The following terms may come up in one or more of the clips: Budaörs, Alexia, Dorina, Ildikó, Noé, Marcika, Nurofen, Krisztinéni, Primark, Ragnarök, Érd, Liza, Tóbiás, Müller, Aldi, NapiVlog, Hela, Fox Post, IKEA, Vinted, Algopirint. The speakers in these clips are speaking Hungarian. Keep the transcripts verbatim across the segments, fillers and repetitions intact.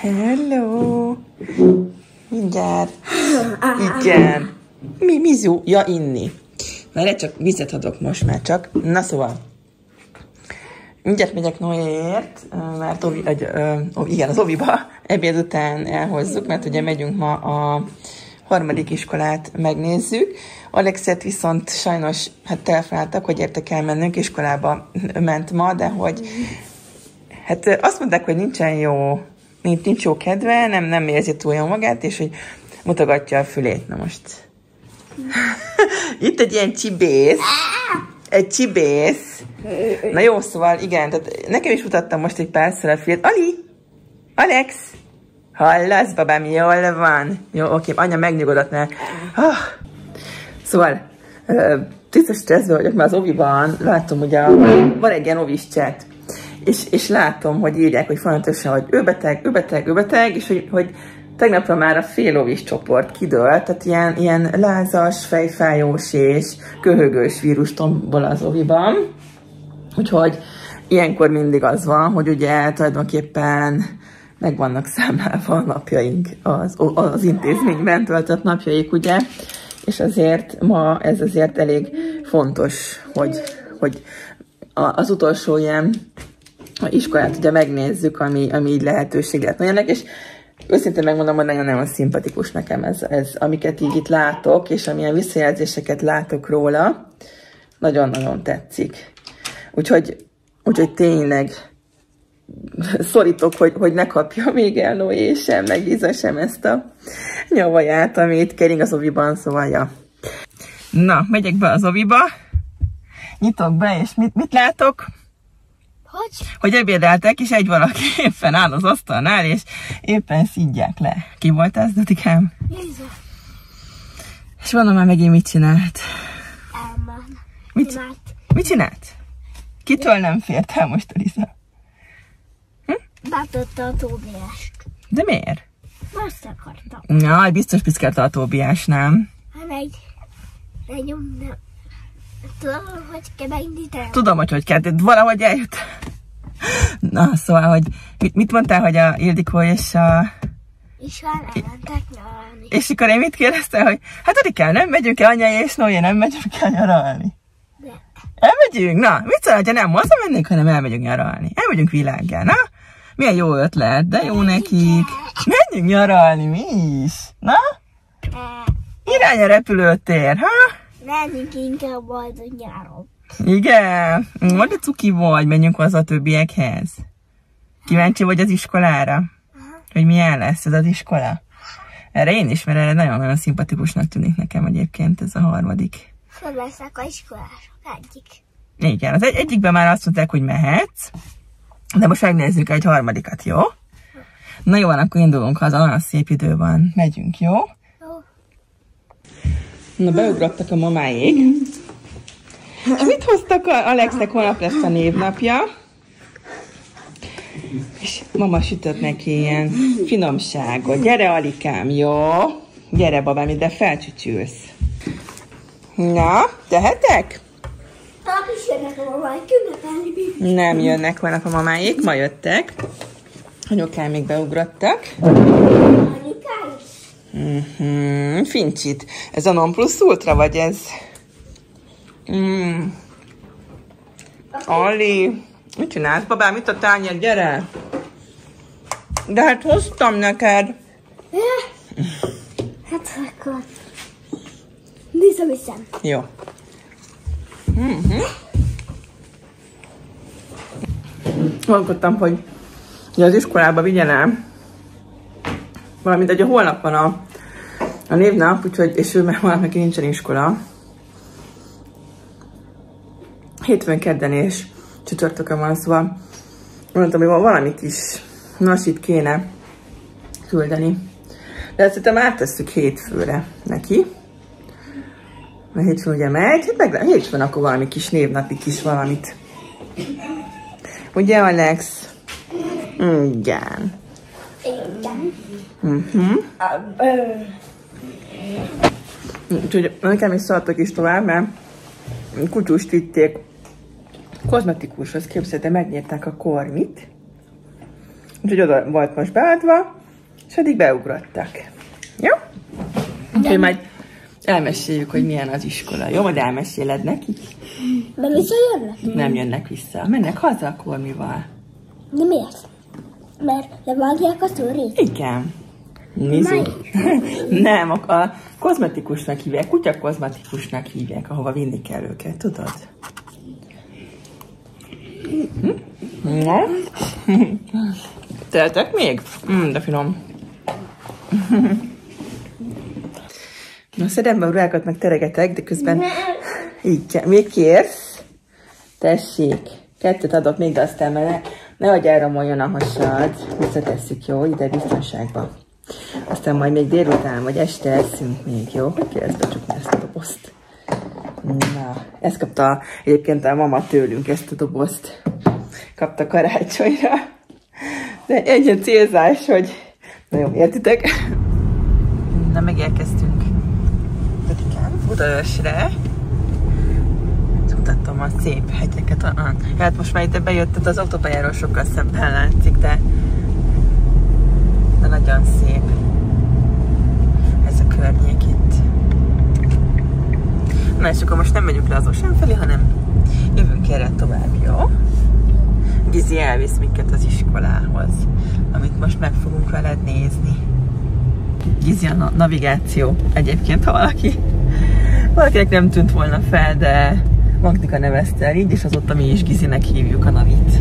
Hello! Mindjárt. Igen. Mi, mizu? Ja, inni. Mert csak vizet adok most már csak. Na szóval. Mindjárt megyek Noéért, mert ovi, egy, ö, ó, igen, az oviba ebéd után elhozzuk, mert ugye megyünk ma a harmadik iskolát megnézzük. Alexiát viszont sajnos hát telefonáltak, hogy érte kell mennünk, iskolába ment ma, de hogy hát azt mondták, hogy nincsen jó, nincs jó kedve, nem, nem érzi túl jól magát, és hogy mutogatja a fülét. Na most. Itt egy ilyen csibész. Egy csibész. Na jó, szóval igen, tehát nekem is mutattam most egy párszor a fülét. Ali! Alex! Hallasz, babám, jól van. Jó, oké, anya megnyugodott, mert... Oh. Szóval, tisztes stresszben vagyok, mert az oviban látom, ugye a... van egy ilyen ovis chat. És, és látom, hogy írják, hogy folyamatosan, hogy ő beteg, ő beteg, ő beteg, és hogy, hogy tegnapra már a fél óvis csoport kidőlt, tehát ilyen, ilyen lázas, fejfájós és köhögős vírus tombol az oviban. Úgyhogy ilyenkor mindig az van, hogy ugye tulajdonképpen meg vannak számlálva a napjaink, az, az intézményben töltött napjaik, ugye? És azért ma ez azért elég fontos, hogy, hogy az utolsó ilyen a iskolát ugye megnézzük, ami, ami így lehetőség lett Noének, és őszintén megmondom, hogy nagyon-nagyon szimpatikus nekem ez, ez, amiket így itt látok, és amilyen visszajelzéseket látok róla, nagyon-nagyon tetszik. Úgyhogy, úgyhogy tényleg szorítok, hogy, hogy ne kapja még el Noé sem, meg Liza sem ezt a nyavaját, amit kering az oviban, szóval ja. Na, megyek be az oviba, nyitok be, és mit, mit látok? Hogy? Hogy ebédeltek, és egy valaki éppen áll az asztalnál, és éppen szidják le. Ki volt ez, Dotikám? Liza. És mondom már megint mit csinált? Elment. Mit, mit csinált? Kitől nem fért el most a Liza? Hm? Bántotta a Tóbiást. De miért? Most akartam. Jaj, biztos piszkálta a Tóbiás, nem? Hát egy... Nagyon nem. Tudom, hogy kell megnyitni. Tudom, hogy hogy kell, de valahogy eljut. Na, szóval, hogy mit, mit mondtál, hogy a Ildikó és a... És már elmentek nyaralni. És akkor én mit kérdeztem, hogy hát Adikám, nem megyünk el anyai és Noé, nem megyünk el nyaralni. De. Elmegyünk, na, mit szól, ha nem hozzá mennénk, hanem elmegyünk nyaralni. Elmegyünk világgel, na? Milyen jó ötlet, de jó nekik. Menjünk nyaralni, mi is, na? Irány a repülőtér, ha? Menjünk inkább majd a nyáron. Igen, majd a cuki vagy, menjünk hozzá a többiekhez. Kíváncsi vagy az iskolára? Aha. Hogy milyen lesz ez az iskola? Erre én is, mert erre nagyon-nagyon szimpatikusnak tűnik nekem egyébként ez a harmadik. Föl lesznek a iskolások egyik. Igen, az egy egyikben már azt mondták, hogy mehetsz, de most megnézzük egy harmadikat, jó? Na jó, akkor indulunk haza, nagyon szép idő van. Megyünk, jó? Na, beugrottak a mamáig. És mit hoztak? Alexnek holnap lesz a névnapja. És mama sütött neki ilyen finomságot. Gyere, Alikám, jó? Gyere, babám, ide felcsücsülsz. Na, tehetek? Pap is jönnek a mamáik, ünnepelni. Nem jönnek holnap a mamáik, ma jöttek. Anyukám még beugrottak. Mm-hmm. Fincsit. Ez a non plus ultra, vagy ez? Mm. Ali, mit csinálsz, babám? Itt a tányér, gyere! De hát hoztam neked. Ja. Hát akkor. Nézem, hiszem. Jó. Mm-hmm. Gondolkodtam, hogy az iskolába vigyenem. Valamint, hogy a holnap van a, a névnap, úgyhogy, és ő már holnap neki nincsen iskola. Hétfőn, kedden és csütörtökön van, szóval mondtam, hogy valamit is nasít kéne küldeni. De ezt szerintem áttesszük hétfőre neki. Mert hétfőn ugye megy, hát meg hétfőn akkor valami kis névnapi kis valamit. Ugye, Alex? Igen. Igen. Mhm. Úgyhogy nekem is szaladtak is tovább, mert kutyust vitték kozmetikushoz, képzelte, megnyírták a kormit. Úgyhogy oda volt most beadva, és eddig beugrottak. Jó? Úgyhogy majd elmeséljük, hogy milyen az iskola. Jó, majd elmeséled nekik? Nem visszajönnek? Nem jönnek vissza. Mennek haza akkor mivel? De miért? Mert levágják a szőrét? Igen. Nézzük. Nem, a kozmetikusnak hívják, kutya kozmetikusnak hívják, ahova vinni kell őket, tudod? Na? Teltek még? Mm, de finom. Na, szedem be a ruhákat, meg teregetek, de közben... Így kell. Még kérsz? Tessék. Kettőt adok még, de aztán ne, nehogy elromoljon a hasad. Visszatesszük, jó? Ide biztonságba. Aztán majd még délután, vagy este eszünk még, jó? Hogy kell ezt becsukni, ezt a dobozt? Na, ezt kapta egyébként a mama tőlünk, ezt a dobozt. Kapta karácsonyra. De egy ilyen célzás, hogy... Na jó, értitek? Na, megérkeztünk. Budaörsre. Mutattam a szép hegyeket. Hát most már ide bejöttet, az autópályáról sokkal szemben látszik, de, de nagyon szép ez a környék itt. Na és akkor most nem megyünk le azon sem felé, hanem jövünk erre tovább, jó? Gizi elvisz minket az iskolához, amit most meg fogunk veled nézni. Gizi a navigáció egyébként, ha valaki valakinek nem tűnt volna fel, de Magdika nevezte el így, és azóta mi is Gizinek hívjuk a navit.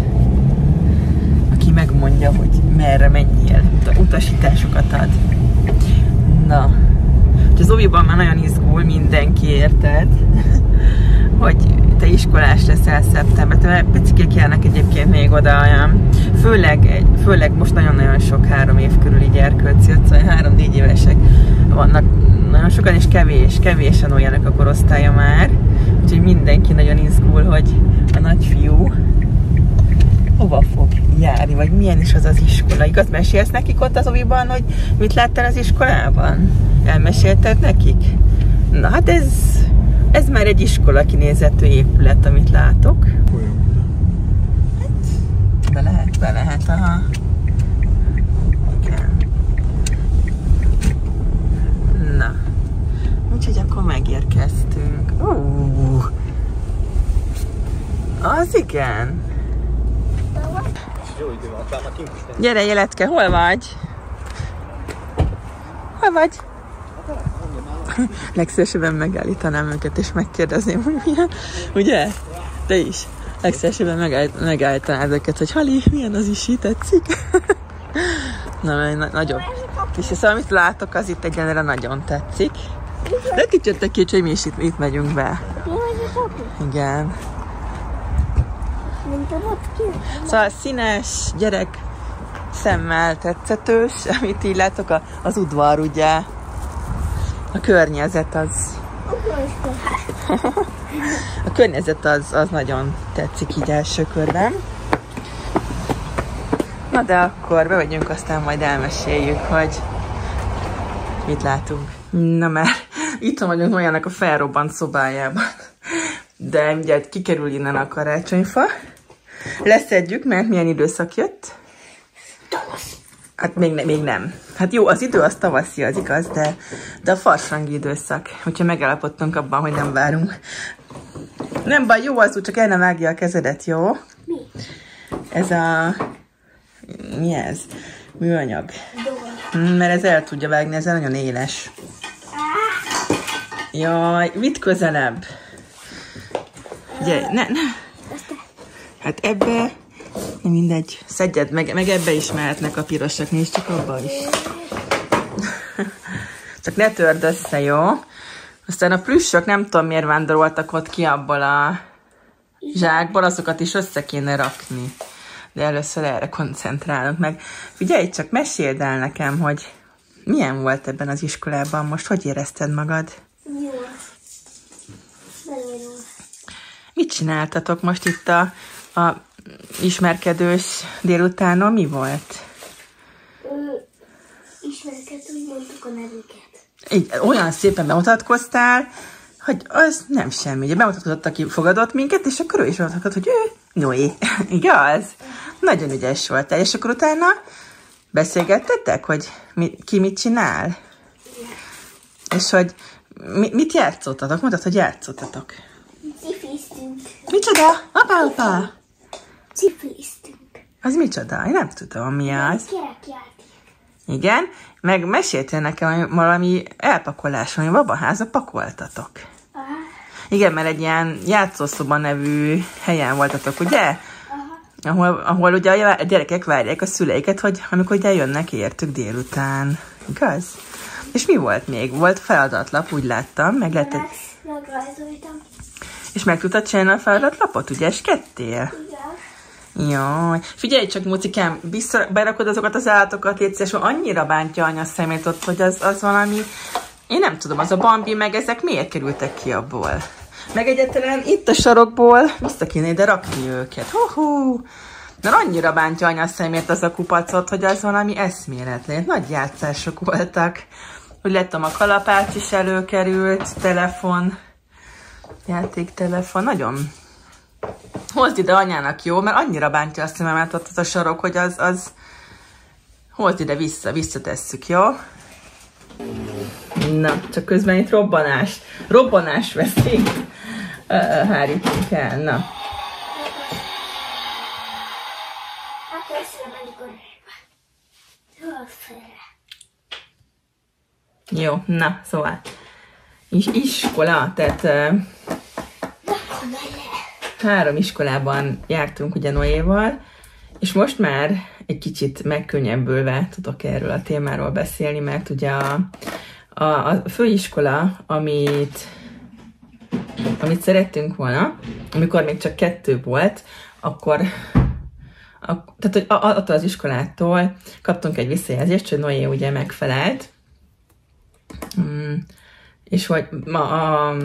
Aki megmondja, hogy merre menjél, utasításokat ad. Na, az óviban már nagyon izgul mindenki, érted? Hogy te iskolás leszel szeptemberben, picikek járnak egyébként még oda olyan. Főleg, főleg most nagyon-nagyon sok három év körüli gyerkőc jött, szóval három-négy évesek vannak. Nagyon sokan is kevés, kevésen olyanok a korosztálya már, úgyhogy mindenki nagyon izgul, hogy a nagyfiú hova fog járni, vagy milyen is az az iskola. Igaz, mesélsz nekik ott az oviban, hogy mit láttál az iskolában? Elmesélted nekik? Na hát ez, ez már egy iskola kinézetű épület, amit látok. Hát, be lehet, be lehet, aha. Na, úgyhogy akkor megérkeztünk. Uh, az igen. Gyere, Életke, hol vagy? Hol vagy? Legszívesebben megállítanám őket, és megkérdezném, hogy milyen. Ugye? Te is. Legszívesebben megállítanád őket, hogy Hali, milyen az is, így tetszik? Na, na, nagyobb. És szóval, amit látok, az itt egyenlőre nagyon tetszik. De kicsit kicsit, hogy mi is itt, itt megyünk be. Igen. Szóval színes, gyerek szemmel tetszetős, amit így látok, a, az udvar, ugye. A környezet az... A környezet az, az nagyon tetszik így első körben. Na de akkor bemegyünk, aztán majd elmeséljük, hogy mit látunk. Na mert itt vagyunk olyanak a felrobbant szobájában. De ugye kikerül innen a karácsonyfa. Leszedjük, mert milyen időszak jött? Tavasz. Hát még, ne, még nem. Hát jó, az idő az tavaszi, az igaz, de, de a farsangi időszak. Úgyhogy megállapodtunk abban, hogy nem várunk. Nem baj, jó az út, csak el nem vágja a kezedet, jó? Mi? Ez a... Mi ez? Műanyag. Mm, mert ez el tudja vágni, ez nagyon éles. Jaj, vidd közelebb. Ugye, ne, ne. Hát ebbe, mindegy, szedjed, meg, meg ebbe is mehetnek a pirosak, nézd csak abba is. Csak ne törd össze, jó? Aztán a plüssök nem tudom miért vándoroltak ott ki abból a zsákból, azokat is össze kéne rakni. De először erre koncentrálunk meg. Figyelj csak, meséld el nekem, hogy milyen volt ebben az iskolában most, hogy érezted magad? Jó. Belérünk. Mit csináltatok most itt a, a ismerkedős délutánon? Mi volt? Ismerkedős, mondtuk a nevüket. Így, olyan szépen bemutatkoztál, hogy az nem semmi. Ugye bemutatkozott, aki fogadott minket, és akkor ő is bemutatkozott, hogy ő Noé. Igaz? Nagyon ügyes voltál, és akkor utána beszélgettetek, hogy mi, ki mit csinál? És hogy mi, mit játszottatok? Mondtad, hogy játszottatok. Cipiztünk. Micsoda? Apa, apa! Cipiztünk. Az micsoda? Én nem tudom, mi az. Igen, meg meséltél nekem valami elpakolásról, hogy babaházba pakoltatok. Aha. Igen, mert egy ilyen játszószoba nevű helyen voltatok, ugye? Ahol, ahol ugye a gyerekek várják a szüleiket, hogy amikor ugye jönnek értük délután. Igaz? És mi volt még? Volt feladatlap, úgy láttam. Meg lett... Megrajzoltam. És meg tudtad csinálni a feladatlapot? Ugye eskedtél? Igen. Jaj. Figyelj csak, mucikám, vissza berakod azokat az állatokat, légy szíves, annyira bántja anya szemét ott, hogy az, az valami... Én nem tudom, az a Bambi, meg ezek miért kerültek ki abból? Meg egyetlen itt a sarokból vissza kéne ide rakni őket. Hú-hú! Mert annyira bántja anya szemét az a kupacot, hogy az valami eszméletlen. Nagy játszások voltak. Úgy lettem, a kalapács is előkerült, telefon, játéktelefon. Nagyon. Hozd ide anyának, jó? Mert annyira bántja a szememet ott az a sarok, hogy az, az... Hozd ide vissza, visszatesszük, jó? Na, csak közben itt robbanás. Robbanás veszik. Hárítjuk el, na. Jó, na, szóval. És iskola, tehát uh, három iskolában jártunk ugye Noéval, és most már egy kicsit megkönnyebbülve tudok erről a témáról beszélni, mert ugye a, a, a főiskola, amit, amit szerettünk volna, amikor még csak kettő volt, akkor a, tehát, hogy attól az iskolától kaptunk egy visszajelzést, hogy Noé ugye megfelelt, Mm, és hogy ma a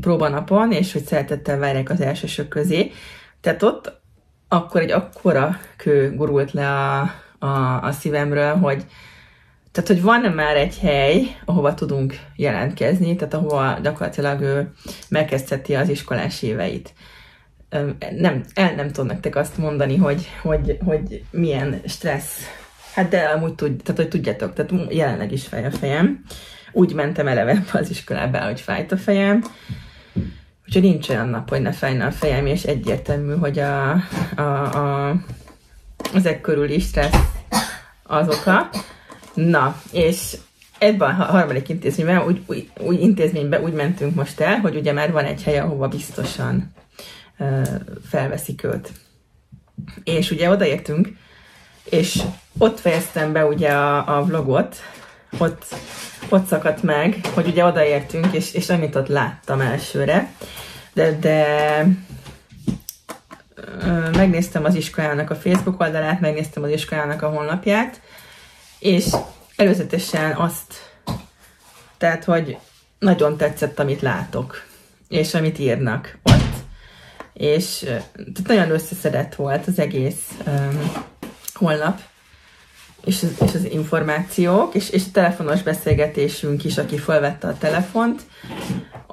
próbanapon, és hogy szeretettel várják az elsősök közé. Tehát ott akkor egy akkora kő gurult le a, a, a szívemről, hogy, tehát, hogy van már egy hely, ahova tudunk jelentkezni, tehát ahova gyakorlatilag ő megkezdheti az iskolás éveit. Nem, el nem tudom nektek azt mondani, hogy, hogy, hogy milyen stressz. Hát de amúgy tud, tehát, hogy tudjátok, tehát jelenleg is fáj a fejem. Úgy mentem eleve az iskolába, hogy fájt a fejem. Úgyhogy nincs olyan nap, hogy ne fájna a fejem, és egyértelmű, hogy a, a, a, ezek körül is stressz az oka. Na, és ebben a harmadik intézményben, úgy, úgy, úgy intézményben úgy mentünk most el, hogy ugye már van egy hely, ahova biztosan uh, felveszik őt. És ugye odaértünk, és ott fejeztem be ugye a, a vlogot, ott Ott szakadt meg, hogy ugye odaértünk, és, és amit ott láttam elsőre, de, de ö, megnéztem az iskolának a Facebook oldalát, megnéztem az iskolának a honlapját, és előzetesen azt, tehát, hogy nagyon tetszett, amit látok, és amit írnak ott. És tehát nagyon összeszedett volt az egész ö, honlap. És az, és az információk, és, és a telefonos beszélgetésünk is, aki felvette a telefont,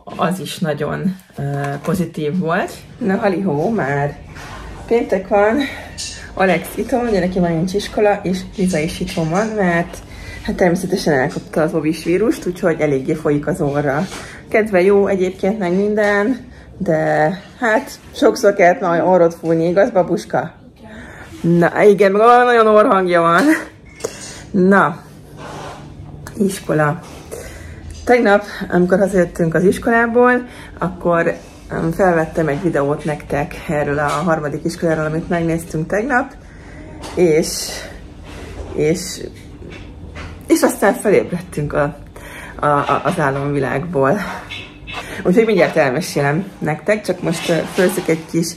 az is nagyon uh, pozitív volt. Na, halihó, már péntek van, Alex itt van, ugye neki van, nincs iskola, és Liza is itt van, mert hát természetesen elkapta az ovis vírust, úgyhogy eléggé folyik az orra. Kedve jó egyébként meg minden, de hát sokszor kellett nagyon orrot fújni, igaz, babuska? Na, igen, meg nagyon orrhangja van. Na, iskola. Tegnap, amikor hazajöttünk az iskolából, akkor felvettem egy videót nektek erről a harmadik iskoláról, amit megnéztünk tegnap, és, és, és aztán felébredtünk a, a, a, az álomvilágból. Úgyhogy mindjárt elmesélem nektek, csak most főzzük egy kis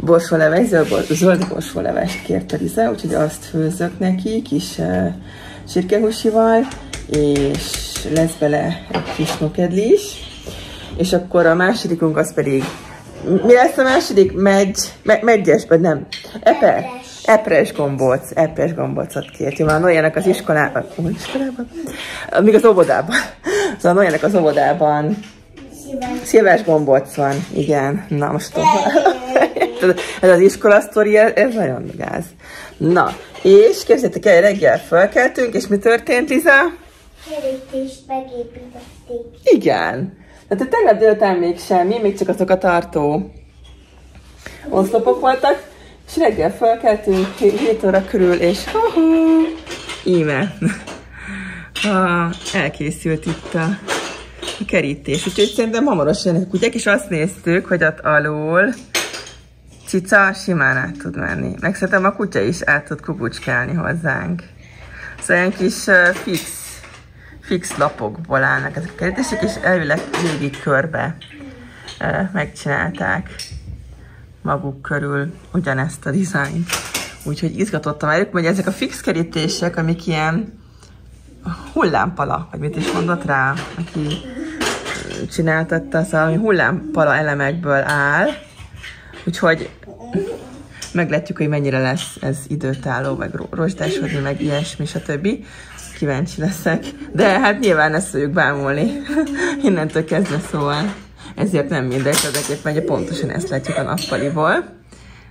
borsóleves, zöld, zöld borsólevest kérte Liza, úgyhogy azt főzök neki kis uh, csirkehúsival, és lesz bele egy kis nokedli is. És akkor a másodikunk az pedig, mi lesz a második? Megy, me megyes, vagy nem? Epe? Epres gombóc, epres gombócot kért. Jó, már Noénak az iskolában, oh, iskolában? Még az óvodában. Szóval Noénak az óvodában szívás gombóc van, igen. Na most tudom. Ez az iskola sztori, ez nagyon gáz. Na, és képzeljétek el, reggel felkeltünk, és mi történt, Liza? Kerítést megépítették. Igen. De te tegnap délután még semmi, még csak azok a tartó oszlopok voltak, és reggel felkeltünk hét óra körül, és ha-hú, íme. Ah, elkészült itt a kerítés. Úgyhogy szerintem hamarosan jönnek a kutyák, és azt néztük, hogy ott alul cica simán át tud menni. Meg szerintem a kutya is át tud kukucskálni hozzánk. Szóval ilyen kis fix, fix lapokból állnak ezek a kerítések, és elvileg végig körbe megcsinálták maguk körül ugyanezt a dizájnt. Úgyhogy izgatottam előtt, hogy ezek a fix kerítések, amik ilyen hullámpala, vagy mit is mondott rá, aki csináltatta, szóval hullámpala elemekből áll, úgyhogy meglátjuk, hogy mennyire lesz ez időtálló, meg rozsdásodni, meg ilyesmi, stb. Kíváncsi leszek, de hát nyilván ezt fogjuk bámulni innentől kezdve, szóval ezért nem mindegy, azért megy, pontosan ezt látjuk a nappaliból.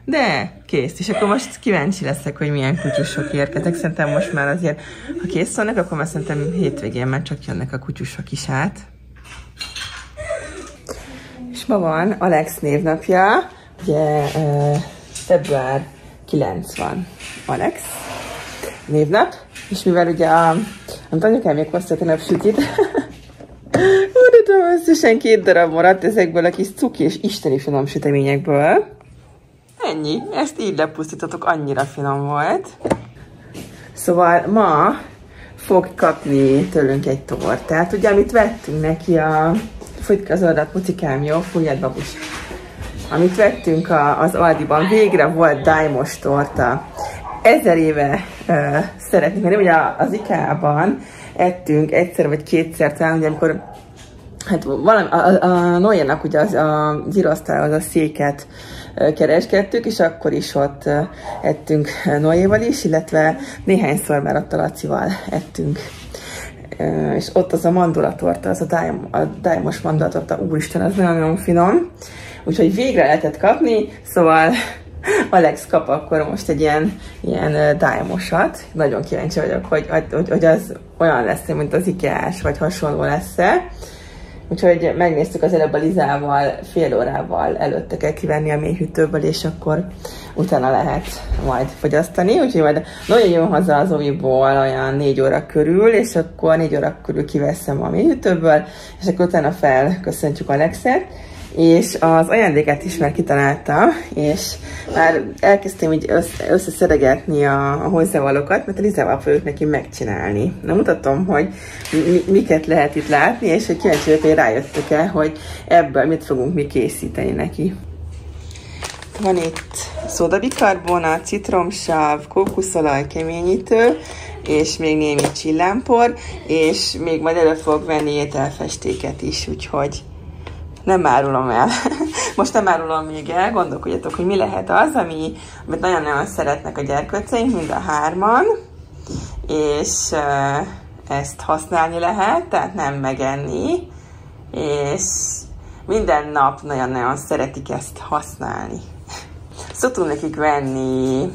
De kész, és akkor most kíváncsi leszek, hogy milyen kutyusok érkeznek. Szerintem most már azért, ha kész vannak, akkor már szerintem hétvégén már csak jönnek a kutyusok is át. És ma van Alex névnapja, ugye február kilencedike van Alex névnap, és mivel ugye a, amit anyukám még hoztat a napsütit, mutatom összesen két darab maradt ezekből a kis cuki és isteni finom süteményekből. Ennyi, ezt így lepusztítatok, annyira finom volt. Szóval ma fog kapni tőlünk egy tortát, ugye, amit vettünk neki a... Fújt az oldat, pucikám, jó? Fújjad, babus! Amit vettünk a, az Aldiban, végre volt dájmos torta. Ezer éve uh, szeretnék, mert ugye az IKEA-ban ettünk egyszer vagy kétszer talán, ugye, amikor hát valami, a, a Noénak ugye az, az íróasztalához a széket kereskedtük, és akkor is ott ettünk Noéval is, illetve néhányszor már ott a Lacival ettünk. És ott az a mandulatorta, az a dájmos mandulatorta, úristen, az nagyon-nagyon finom. Úgyhogy végre lehetett kapni, szóval Alex kap akkor most egy ilyen, ilyen dájmosat. Nagyon kíváncsi vagyok, hogy, hogy, hogy az olyan lesz-e, mint az IKEA-s, vagy hasonló lesz-e. Úgyhogy megnéztük az előbb a Lizával, fél órával előtte kell kivenni a mélyhűtőből, és akkor utána lehet majd fogyasztani. Úgyhogy majd nagyon jön haza az oviból olyan négy óra körül, és akkor négy óra körül kiveszem a mélyhűtőből, és akkor utána felköszöntjük Alexet. És az ajándékát is már kitaláltam, és már elkezdtem így össze összeszedegetni a, a hozzávalókat, mert a Lizával fogjuk neki megcsinálni. Na, mutatom, hogy mi, miket lehet itt látni, és hogy kíváncsi vagyok, hogy rájöttök-e, hogy ebből mit fogunk mi készíteni neki. Van itt szódabikarbonát, citromsav, kókuszolaj, keményítő, és még némi csillámpor, és még majd elő fog venni ételfestéket is, úgyhogy nem árulom el. Most nem árulom még el, gondolkodjatok, hogy mi lehet az, ami, amit nagyon-nagyon szeretnek a gyerkőceink, mind a hárman, és ezt használni lehet, tehát nem megenni, és minden nap nagyon-nagyon szeretik ezt használni. Szoktunk nekik venni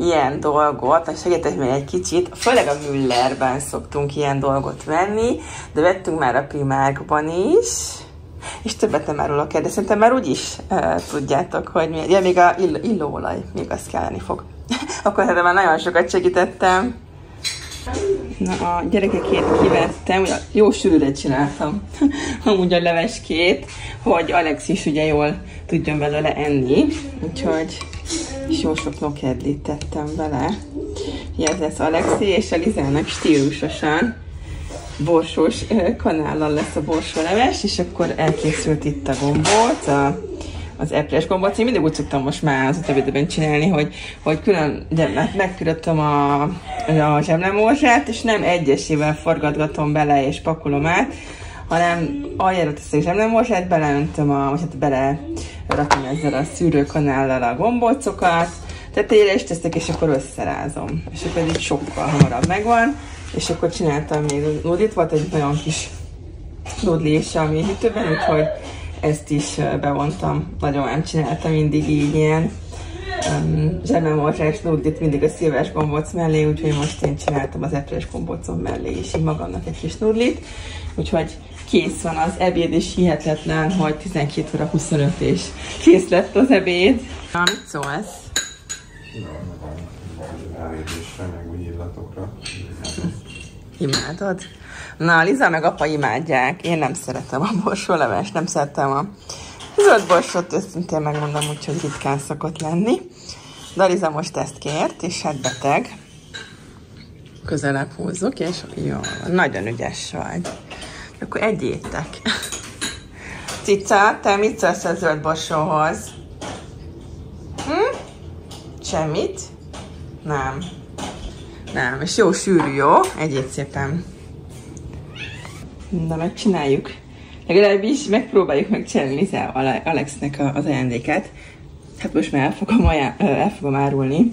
ilyen dolgot, segítek még egy kicsit, főleg a Müllerben szoktunk ilyen dolgot venni, de vettünk már a Primarkban is, és többet nem árulok el, de szerintem már úgyis e, tudjátok, hogy mi, ja, még a ill illóolaj, még azt kelleni fog. Akkor hát már nagyon sokat segítettem. Na, a gyerekekét kivettem, jó sűrűt csináltam, amúgy a leveskét, hogy Alex is ugye jól tudjon belőle enni, úgyhogy és jó sok nokedlit tettem vele. Ez lesz Alexi, és a Lizának stílusosan borsós kanállal lesz a borsóleves, és akkor elkészült itt a gombóc, a, az eplés gombóc. Én mindig úgy szoktam most már az utóbbi időben csinálni, hogy, hogy külön megkülöttem a, a zsemlemorzsát, és nem egyesével forgatgatom bele és pakolom át, hanem aljára teszek zsemlemorzsát, beleöntöm a, most hát bele rakom ezzel a szűrőkanállal a gombócokat, tetejére is teszek, és akkor összerázom. És akkor így sokkal hamarabb megvan. És akkor csináltam még nudlit, volt egy nagyon kis nudli is a mélyhűtőben, úgyhogy ezt is bevontam. Nagyon nem csináltam mindig így ilyen. Um, zsebben volt rá egy nudlit mindig a szilvás gombóc mellé, úgyhogy most én csináltam az eprés gombócom mellé is így magamnak egy kis nudlit. Úgyhogy kész van az ebéd, és hihetetlen, hogy tizenkét óra huszonöt és kész lett az ebéd. Na, mit szólsz? Elégésre, meg új illatokra. Imádod? Na, Liza meg apa imádják. Én nem szeretem a borsolevest, nem szeretem a zöld borsot, őszintén megmondom, úgyhogy ritkán szokott lenni. De Liza most ezt kért, és hát beteg. Közelebb húzzuk, és jó, nagyon ügyes vagy. Akkor egyétek. Cica, te mit szólsz a zöld borsóhoz? Hm? Semmit? Nem. Nem, és jó sűrű, jó? Egyéb szépen. Na, megcsináljuk. Legalábbis megpróbáljuk megcsinálni Lizával, Alexnek az ajándékát. Hát most már el fogom, aján... el fogom árulni.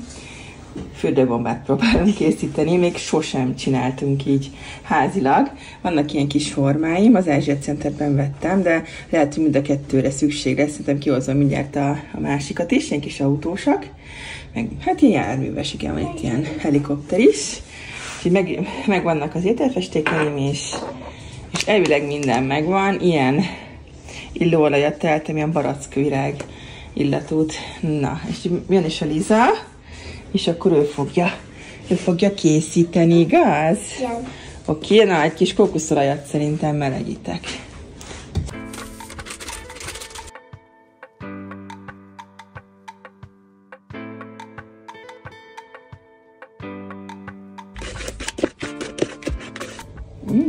Fürdőbombát próbálom készíteni, még sosem csináltunk így házilag. Vannak ilyen kis formáim, az Ázsia Centerben vettem, de lehet, hogy mind a kettőre szükség lesz, szerintem kihozom mindjárt a, a másikat is, ilyen kis autósak, meg hát ilyen járműves, igen, van itt ilyen helikopter is. Úgyhogy meg, megvannak az ételfestékeim is, és elvileg minden megvan, ilyen illóolajat teltem, ilyen barackvirág illatút. Na, és jön is a Liza, és akkor ő fogja, ő fogja készíteni, igaz? Igen. Oké, na, egy kis kókuszolajat szerintem melegítek.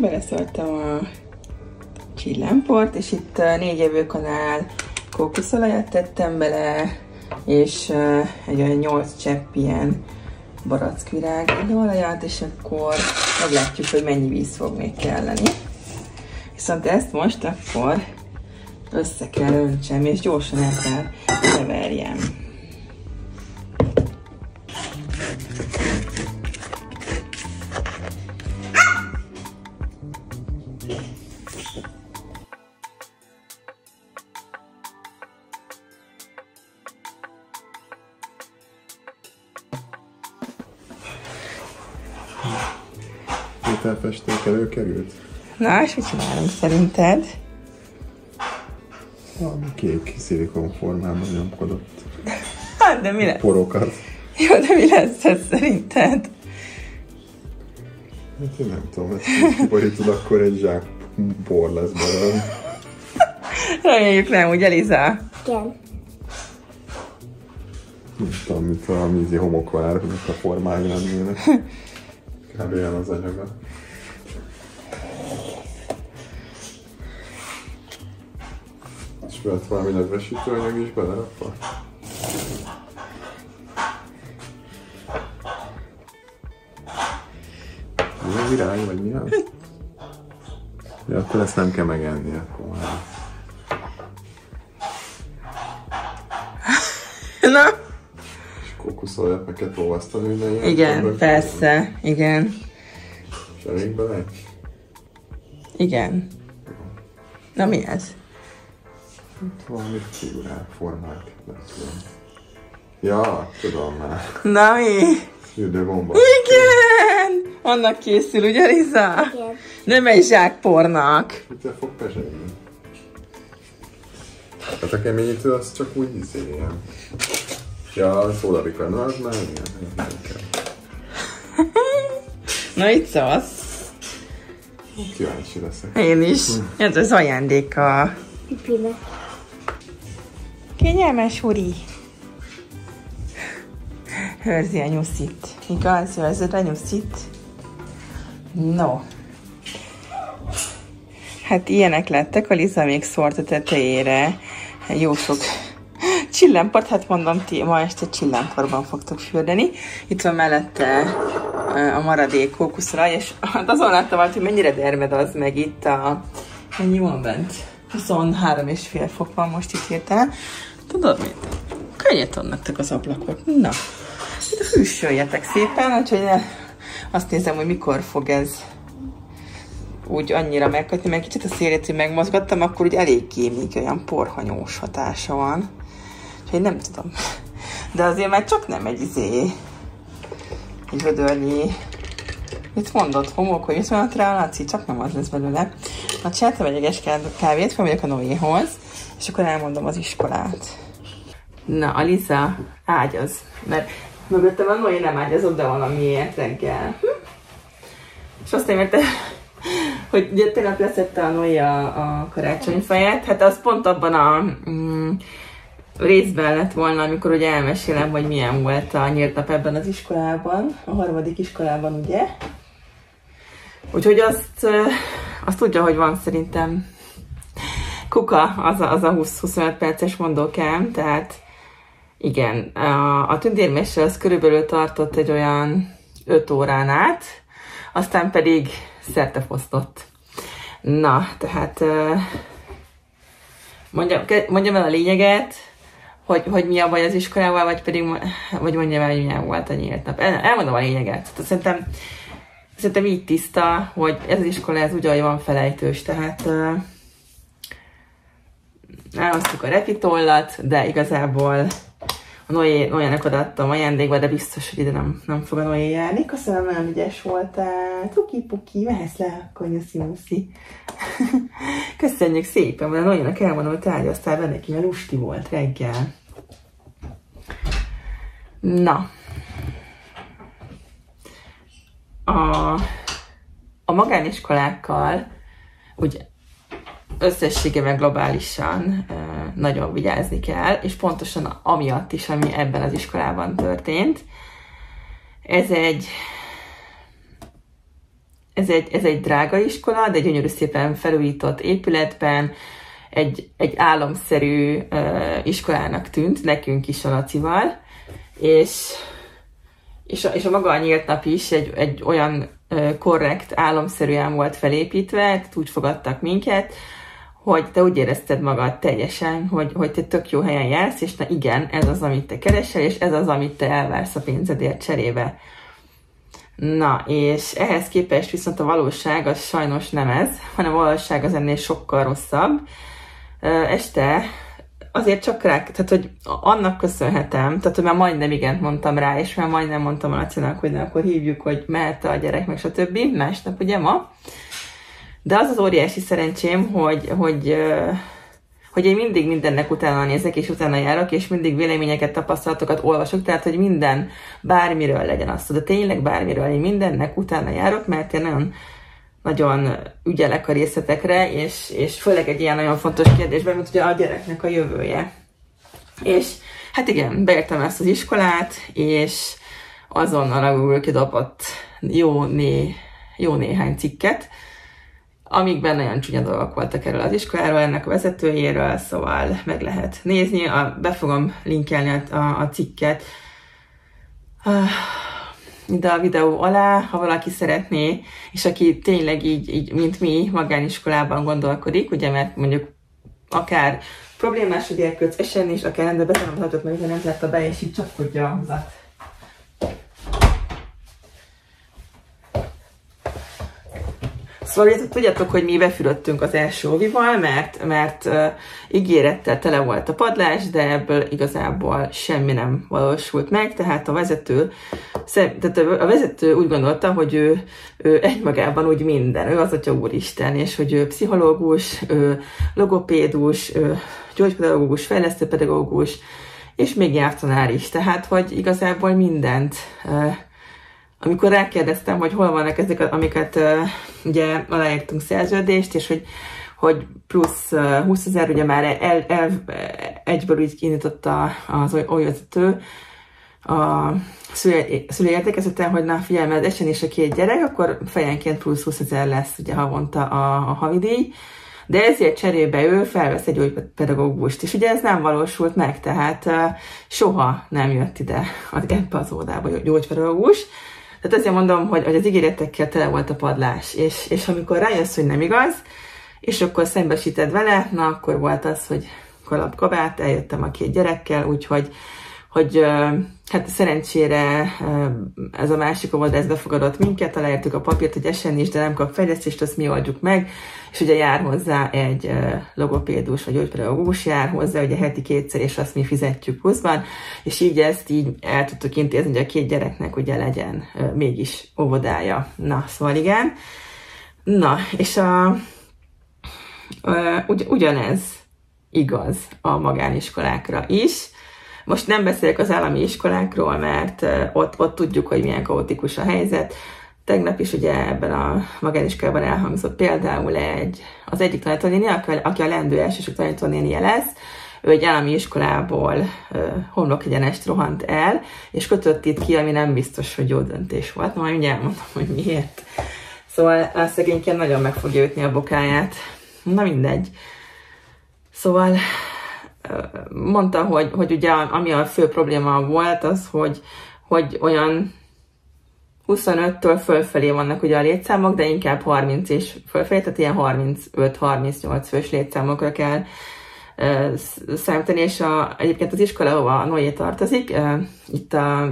Beleszóltam a csillámport, és itt négy evőkanál kókuszolajat tettem bele, és uh, egy olyan nyolc csepp ilyen barackvirág olaját, és akkor meglátjuk, hogy mennyi víz fog még kelleni. Viszont ezt most akkor össze kell öntsem, és gyorsan el kell keverjem. Ételfesték előkerült? Na, és mit csinálunk szerinted? Valami kék szilikon formában nyomkodott. Hát, de mi lesz? Porokat. Jó, de mi lesz ez szerinted? Hát én nem tudom, ezt kiborítod, akkor egy zsák bor lesz belőle. Reméljük nem, ugye Liza? Igen. Nem tudom, mint a vízi homokvárnak a formája lennének. Nem olyan az anyaga. És bejött valami nedvesítő anyag is bele, apa? Mi az irány, vagy mi az? Ja, akkor ezt nem kell megenni, akkor már. Na? Kókuszolját meg kell tolvasztani minden. Igen, persze, igen. És elég bele? Igen. Na mi ez? Itt valami figurák, formák, nem tudom. Ja, tudom már. Na mi? Fürdőgomba. Igen! Annak készül, ugye Liza? Igen. Ne menj zsákpornak. Itt el fog pezsegni. Hát a keményítő az csak úgy hiszél ilyen. Ja, szólarika, na, az már igen, nem kell. Na, itt szólsz. Kíváncsi leszek. Én is. Hm. Ez az ajándéka. Pipinek. Kényelmes huri. Hörzi a nyuszit. Igaz, hőrzöd a nyuszit? No. Hát ilyenek lettek, a Liza még szórt a tetejére. Jó sok csillámport, hát mondom, ti ma este csillámporban fogtok fürdeni. Itt van mellette a maradék kókuszolaj, és azon láttam, hogy mennyire dermed az meg itt a... Mennyi van bent? huszonhárom és fél fok van most itt hirtelen. Tudod mit? Könnyet adnak az ablakot. Na, itt hűsöljetek szépen, úgyhogy azt nézem, hogy mikor fog ez úgy annyira megkötni, mert kicsit a szélét, hogy megmozgattam, akkor úgy eléggé még olyan porhanyós hatása van. Úgyhogy nem tudom. De azért már csak nem egy izé, egy vödörnyi. Mit mondott homok, hogy mit mondott rá a Laci? Csak nem az lesz belőle. Na, csináltam egy eges kávét, felmegyek a Noéhoz, és akkor elmondom az iskolát. Na, a Liza ágyaz, mert mögöttem a Noé nem ágyazott, de valamiért reggel. És azt nem érte, hogy ugye tegnap leszette a Noé a, a karácsonyfejet, hát az pont abban a mm, részben lett volna, amikor ugye elmesélem, hogy milyen volt a nyílt nap ebben az iskolában, a harmadik iskolában, ugye? Úgyhogy azt, azt tudja, hogy van szerintem kuka az a, az a húsz-huszonöt perces mondókám, tehát igen, a, a tündérmese az körülbelül tartott egy olyan öt órán át, aztán pedig szertefosztott. Na, tehát mondjam, mondjam el a lényeget, hogy, hogy mi a baj az iskolával, vagy pedig vagy mondjam el, hogy milyen volt a nyílt nap. El, elmondom a lényeget. Szerintem, szerintem így tiszta, hogy ez az iskola, ez úgy, ahogy van, felejtős, tehát uh, elhoztuk a repitollat, de igazából a Noé, Noénak odaadtam ajándékba, de biztos, hogy ide nem, nem fog a Noé járni. Köszönöm, nagyon ügyes voltál. Cuki-puki, mehetsz le, konyoszi-muszi. Köszönjük szépen, mert a Noénak elmondom, hogy te ágyaztál benne ki, mert lusti volt reggel. Na. A, a magániskolákkal úgy összességében globálisan nagyon vigyázni kell, és pontosan amiatt is, ami ebben az iskolában történt. Ez egy, ez egy, ez egy drága iskola, de gyönyörű szépen felújított épületben, egy, egy álomszerű iskolának tűnt, nekünk is a Lacival, és, és, a, és a maga a nyílt nap is egy, egy olyan korrekt, álomszerűen volt felépítve, úgy fogadtak minket, hogy te úgy érezted magad teljesen, hogy, hogy te tök jó helyen jársz, és na igen, ez az, amit te keresel, és ez az, amit te elvársz a pénzedért cserébe. Na, és ehhez képest viszont a valóság az sajnos nem ez, hanem a valóság az ennél sokkal rosszabb. Este azért csak rá, tehát hogy annak köszönhetem, tehát hogy már majdnem igent mondtam rá, és már majdnem mondtam a Lacinak, hogy na, akkor hívjuk, hogy mehet a gyerek, meg stb. Másnap ugye ma. De az az óriási szerencsém, hogy, hogy, hogy én mindig mindennek utána nézek, és utána járok, és mindig véleményeket, tapasztalatokat olvasok, tehát hogy minden, bármiről legyen az, de tényleg bármiről, én mindennek utána járok, mert én nagyon, nagyon ügyelek a részletekre, és, és főleg egy ilyen nagyon fontos kérdésben, mint ugye a gyereknek a jövője. És hát igen, beértem ezt az iskolát, és azonnal kidobott jó, né, jó néhány cikket, amikben nagyon csúnya dolgok voltak erről az iskoláról, ennek a vezetőjéről, szóval meg lehet nézni, a, be fogom linkelni a, a cikket ide a videó alá, ha valaki szeretné, és aki tényleg így, így mint mi, magániskolában gondolkodik, ugye, mert mondjuk akár problémás, hogy elköltsz esenni, és akár rendben beszámolhatott, mert ugye nem látta be, és így csapkodja a húzat. Szóval tudjátok, hogy mi befürödtünk az első óvival, mert, mert uh, ígérettel tele volt a padlás, de ebből igazából semmi nem valósult meg, tehát a vezető, tehát a vezető úgy gondolta, hogy ő, ő egymagában úgy minden, ő az Atya Úristen, és hogy ő pszichológus, ő logopédus, ő gyógypedagógus, fejlesztőpedagógus, és még nyelvtanár is, tehát hogy igazából mindent. Uh, Amikor rákérdeztem, hogy hol vannak ezek, amiket uh, ugye aláírtunk szerződést, és hogy, hogy plusz uh, húszezer, ugye már el, el, egyből így indította az oly vezető a szülői értekezeten, hogy na figyelj, mert esen is a két gyerek, akkor fejenként plusz húszezer lesz ugye havonta a, a havidíj, de ezért cserébe ő felvesz egy gyógypedagógust, és ugye ez nem valósult meg, tehát uh, soha nem jött ide az, ebbe az óvodába gyógypedagógus. Tehát azért mondom, hogy, hogy az ígéretekkel tele volt a padlás, és, és amikor rájössz, hogy nem igaz, és akkor szembesíted vele, na akkor volt az, hogy kalapkabát, eljöttem a két gyerekkel, úgyhogy hogy, hát szerencsére ez a másik óvodász befogadott minket, aláírtuk a papírt, hogy esen is, de nem kap fejlesztést, azt mi oldjuk meg, és ugye jár hozzá egy logopédus vagy gyógypedagógus, jár hozzá ugye heti kétszer, és azt mi fizetjük pluszban, és így ezt így el tudtuk intézni, hogy a két gyereknek ugye legyen mégis óvodája. Na, szóval igen. Na, és a, ugy, ugyanez igaz a magániskolákra is. Most nem beszélek az állami iskolákról, mert ott, ott tudjuk, hogy milyen kaotikus a helyzet. Tegnap is ugye ebben a magániskolában elhangzott például egy, az egyik tanítónéni, aki a lendő elsősök tanítónénie lesz, ő egy állami iskolából homlokegyenest rohant el, és kötött itt ki, ami nem biztos, hogy jó döntés volt. Na, majd mindjárt mondom, hogy miért. Szóval a szegényként nagyon meg fogja ütni a bokáját. Na mindegy. Szóval mondta, hogy, hogy ugye ami a fő probléma volt, az, hogy, hogy olyan huszonöttől fölfelé vannak ugye a létszámok, de inkább harminc és fölfelé, tehát ilyen harmincöt harmincnyolc fős létszámokra kell e, számítani, és a, egyébként az iskola, ahova a Noé tartozik, e, itt a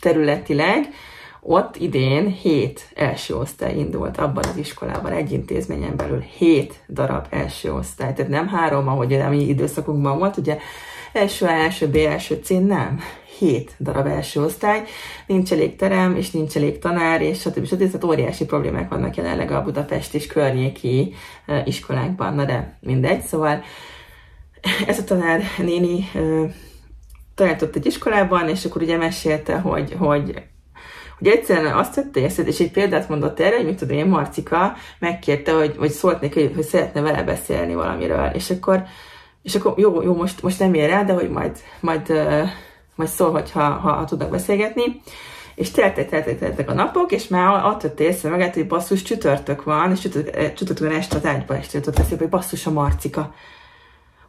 területileg, ott idén hét első osztály indult abban az iskolában, egy intézményen belül hét darab első osztály. Tehát nem három, ahogy a mi időszakunkban volt, ugye első A, első B, első C, nem. Hét darab első osztály, nincs elég terem, és nincs elég tanár, és stb. stb. Tehát óriási problémák vannak jelenleg a Budapest és környéki iskolákban, na de mindegy. Szóval ez a tanár néni tanított egy iskolában, és akkor ugye mesélte, hogy, hogy Ugye egyszerűen azt tette észre, és egy példát mondott erre, hogy mit tudom én, Marcika megkérte, hogy, hogy szólt neki, hogy szeretne vele beszélni valamiről, és akkor, és akkor jó, jó, most, most nem ér el, de hogy majd, majd, majd szól, hogyha, ha, ha tudnak beszélgetni, és teltek, teltek, teltek a napok, és már azt tette észre magát, hogy basszus, csütörtök van, és csütörtökön este az ágyba este jutott eszébe, hogy basszus a Marcika.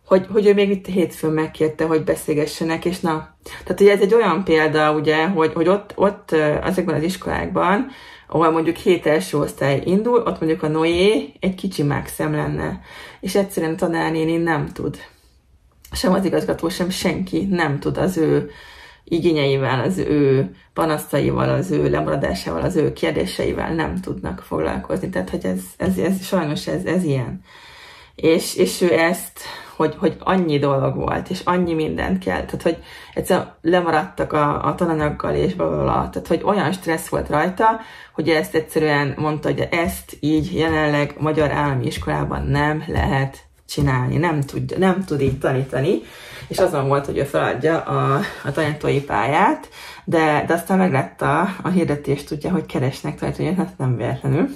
Hogy, hogy ő még itt hétfőn megkérte, hogy beszélgessenek, és na. Tehát ugye ez egy olyan példa, ugye, hogy, hogy ott, ott azokban az iskolákban, ahol mondjuk hét első osztály indul, ott mondjuk a Noé egy kicsi mákszem lenne. És egyszerűen a tanárnéni nem tud. Sem az igazgató, sem senki nem tud az ő igényeivel, az ő panaszaival, az ő lemaradásával, az ő kérdéseivel nem tudnak foglalkozni. Tehát, hogy ez, ez, ez sajnos ez, ez ilyen. És, és ő ezt, hogy, hogy annyi dolog volt, és annyi mindent kell, tehát hogy egyszerűen lemaradtak a, a tananyaggal, és blablabla, tehát hogy olyan stressz volt rajta, hogy ezt egyszerűen mondta, hogy ezt így jelenleg magyar állami iskolában nem lehet csinálni, nem tud, nem tud így tanítani, és azon volt, hogy ő feladja a, a tanítói pályát, de, de aztán meglátta a hirdetést, tudja, hogy keresnek tanítói, hát nem véletlenül,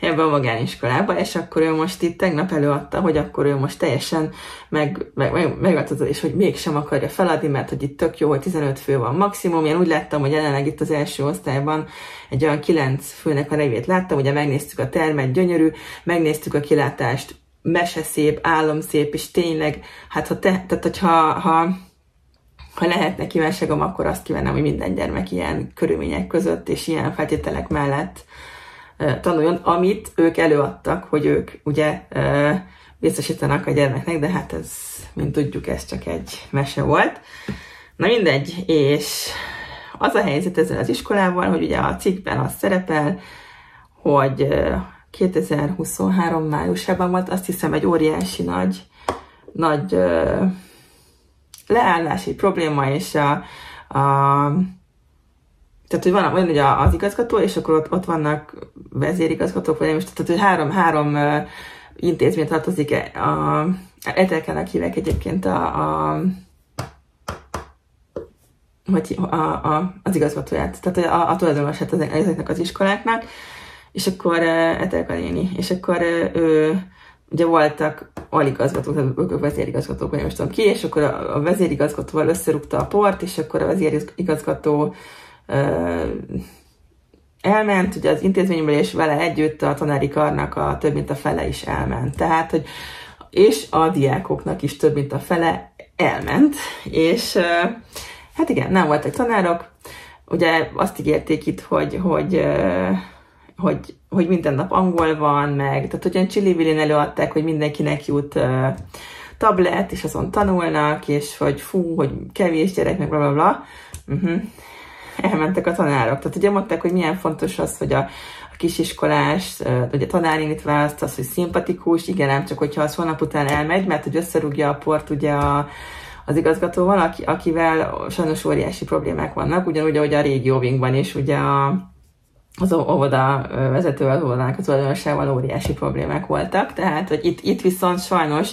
ebben a magániskolába, és akkor ő most itt tegnap előadta, hogy akkor ő most teljesen meg, meg, meg, megváltozott, és hogy mégsem akarja feladni, mert hogy itt tök jó, hogy tizenöt fő van maximum. Én úgy láttam, hogy jelenleg itt az első osztályban egy olyan kilenc főnek a nevét láttam, ugye megnéztük a termet, gyönyörű, megnéztük a kilátást, meseszép, álomszép, és tényleg, hát ha, te, tehát, hogyha, ha, ha lehetne kívánságom, akkor azt kívánom, hogy minden gyermek ilyen körülmények között és ilyen feltételek mellett tanuljon, amit ők előadtak, hogy ők ugye biztosítanak a gyermeknek, de hát ez, mint tudjuk, ez csak egy mese volt. Na mindegy, és az a helyzet ezzel az iskolával, hogy ugye a cikkben az szerepel, hogy kétezer-huszonhárom májusában volt, azt hiszem, egy óriási nagy, nagy leállási probléma, és a, a Tehát, hogy van olyan ugye az igazgató, és akkor ott, ott vannak vezérigazgatók, vagy nem is, tehát, hogy három, három uh, intézmény tartozik. A Etelkenek hívek egyébként a, a, hogy a, a, az igazgatóját, tehát a, a tulajdonosát ezeknek az iskoláknak, és akkor uh, Etelke néni, és akkor uh, ő, ugye voltak aligazgatók, tehát ők vezérigazgatók, vagy nem is tudom ki, és akkor a, a vezérigazgatóval összerúgta a port, és akkor a vezérigazgató elment ugye az intézményből, és vele együtt a tanári karnak a több mint a fele is elment. Tehát, hogy és a diákoknak is több mint a fele elment, és hát igen, nem voltak tanárok. Ugye azt ígérték itt, hogy, hogy, hogy, hogy minden nap angol van, meg tehát olyan csili-vilin előadták, hogy mindenkinek jut tablet, és azon tanulnak, és hogy fú, hogy kevés gyerek, meg blablabla. Uh-huh. Elmentek a tanárok. Tehát ugye mondták, hogy milyen fontos az, hogy a, a kisiskolás, vagy a tanárnénit választasz, hogy szimpatikus, igen, nem csak hogyha az holnap után elmegy, mert hogy összerúgja a port ugye a, az igazgatóval, aki, akivel sajnos óriási problémák vannak, ugyanúgy, ahogy a régi óvinkban is, ugye a az óvoda vezetővel, az óvodának a tulajdonosával óriási problémák voltak, tehát hogy itt, itt viszont sajnos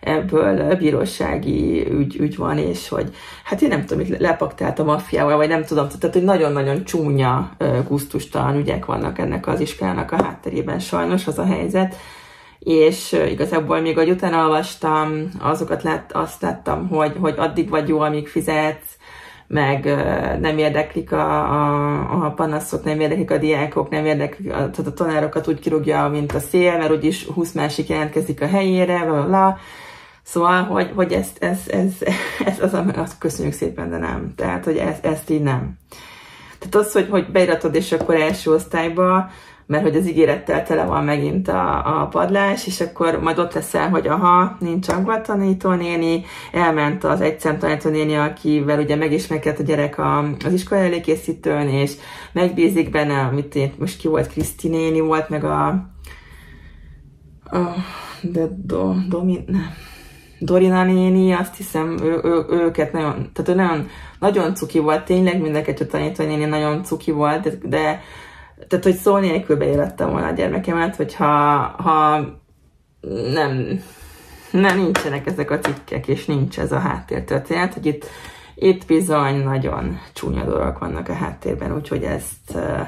ebből bírósági ügy, ügy van, és hogy hát én nem tudom, itt lepaktált a maffiával, vagy nem tudom, tehát hogy nagyon-nagyon csúnya, gusztustalan ügyek vannak ennek az iskolának a hátterében sajnos, az a helyzet, és igazából még, ahogy utána olvastam, azokat lát, azt láttam, hogy, hogy addig vagy jó, amíg fizetsz, meg nem érdeklik a, a, a panaszok, nem érdeklik a diákok, nem érdeklik a, tehát a tanárokat úgy kirúgja, mint a szél, mert úgyis húsz másik jelentkezik a helyére, blablabla. Szóval, hogy, hogy ez, ez, ez, ez az, azt köszönjük szépen, de nem. Tehát, hogy ez, ezt így nem. Tehát az, hogy, hogy beiratod, és akkor első osztályba, mert hogy az ígérettel tele van megint a, a padlás, és akkor majd ott leszel, hogy aha, nincs angol tanítónéni, elment az egyszem tanítónéni, akivel ugye megismerkedt a gyerek a, az iskola előkészítőn, és megbízik benne, amit én, most ki volt, Krisztinéni volt, meg a, a de do, domin, nem, Dorina néni, azt hiszem, ő, ő, őket nagyon, tehát ő nagyon, nagyon cuki volt, tényleg mindenket a tanítónéni nagyon cuki volt, de, de tehát, hogy szó nélkül beélettem volna a gyermekemet, hogyha ha nem, nem nincsenek ezek a cikkek, és nincs ez a háttértörténet, hogy itt, itt bizony nagyon csúnya dolgok vannak a háttérben, úgyhogy ezt uh,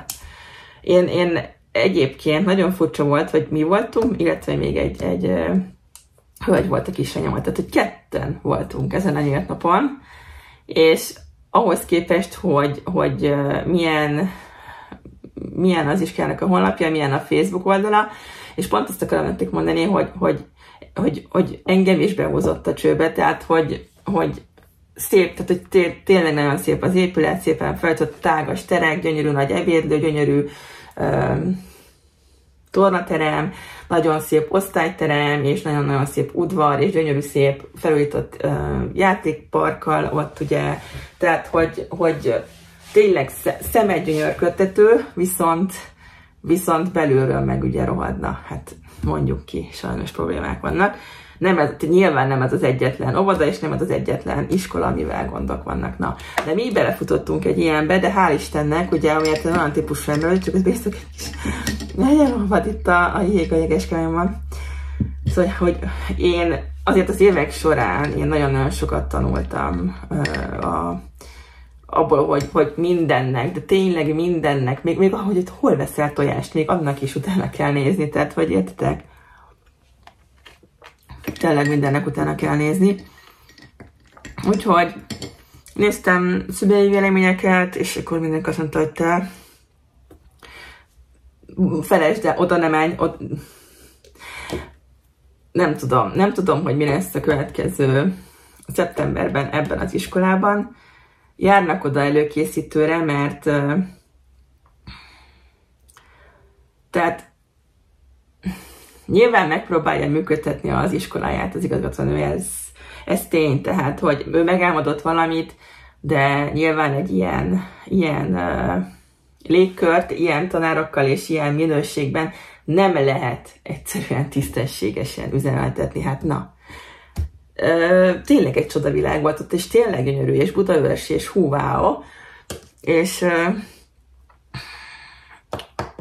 én, én egyébként nagyon furcsa volt, hogy mi voltunk, illetve még egy, egy uh, hölgy volt a kisanyom, tehát, hogy ketten voltunk ezen a nyílt napon, és ahhoz képest, hogy, hogy uh, milyen milyen az iskának a honlapja, milyen a Facebook oldala, és pont azt akarom nektek mondani, hogy, hogy, hogy, hogy engem is behozott a csőbe, tehát, hogy, hogy szép, tehát, hogy té tényleg nagyon szép az épület, szépen feltött tágas terek, gyönyörű nagy ebédlő, gyönyörű um, tornaterem, nagyon szép osztályterem, és nagyon-nagyon szép udvar, és gyönyörű szép felújított uh, játékparkkal ott, ugye, tehát, hogy, hogy tényleg szemedgyönyörködtető, viszont, viszont belülről meg ugye rohadna. Hát mondjuk ki, sajnos problémák vannak. Nem ez, nyilván nem ez az egyetlen óvoda, és nem ez az egyetlen iskola, amivel gondok vannak. Na, de mi belefutottunk egy ilyenbe, de hál' Istennek, ugye, amiért olyan típusú ember, csak ez biztos egy kis nagyon itt a, a jég, a jegeskemény van. Szóval, hogy én azért az évek során én nagyon-nagyon sokat tanultam uh, a abból, hogy, hogy mindennek, de tényleg mindennek, még, még ahogy itt hol veszel tojást, még annak is utána kell nézni, tehát vagy értitek? Tényleg mindennek utána kell nézni. Úgyhogy néztem szülői véleményeket, és akkor mindenki azt mondta, hogy te felejtsd el, oda nem menj, ott... nem tudom, nem tudom, hogy mi lesz a következő szeptemberben ebben az iskolában. Járnak oda előkészítőre, mert uh, tehát nyilván megpróbálja működtetni az iskoláját az igazgatónő, ez, ez tény, tehát, hogy ő megálmodott valamit, de nyilván egy ilyen, ilyen uh, légkört, ilyen tanárokkal és ilyen minőségben nem lehet egyszerűen tisztességesen üzemeltetni, hát na. Tényleg egy csodavilág volt ott, és tényleg gyönyörű, és Budaörs, és húváó, és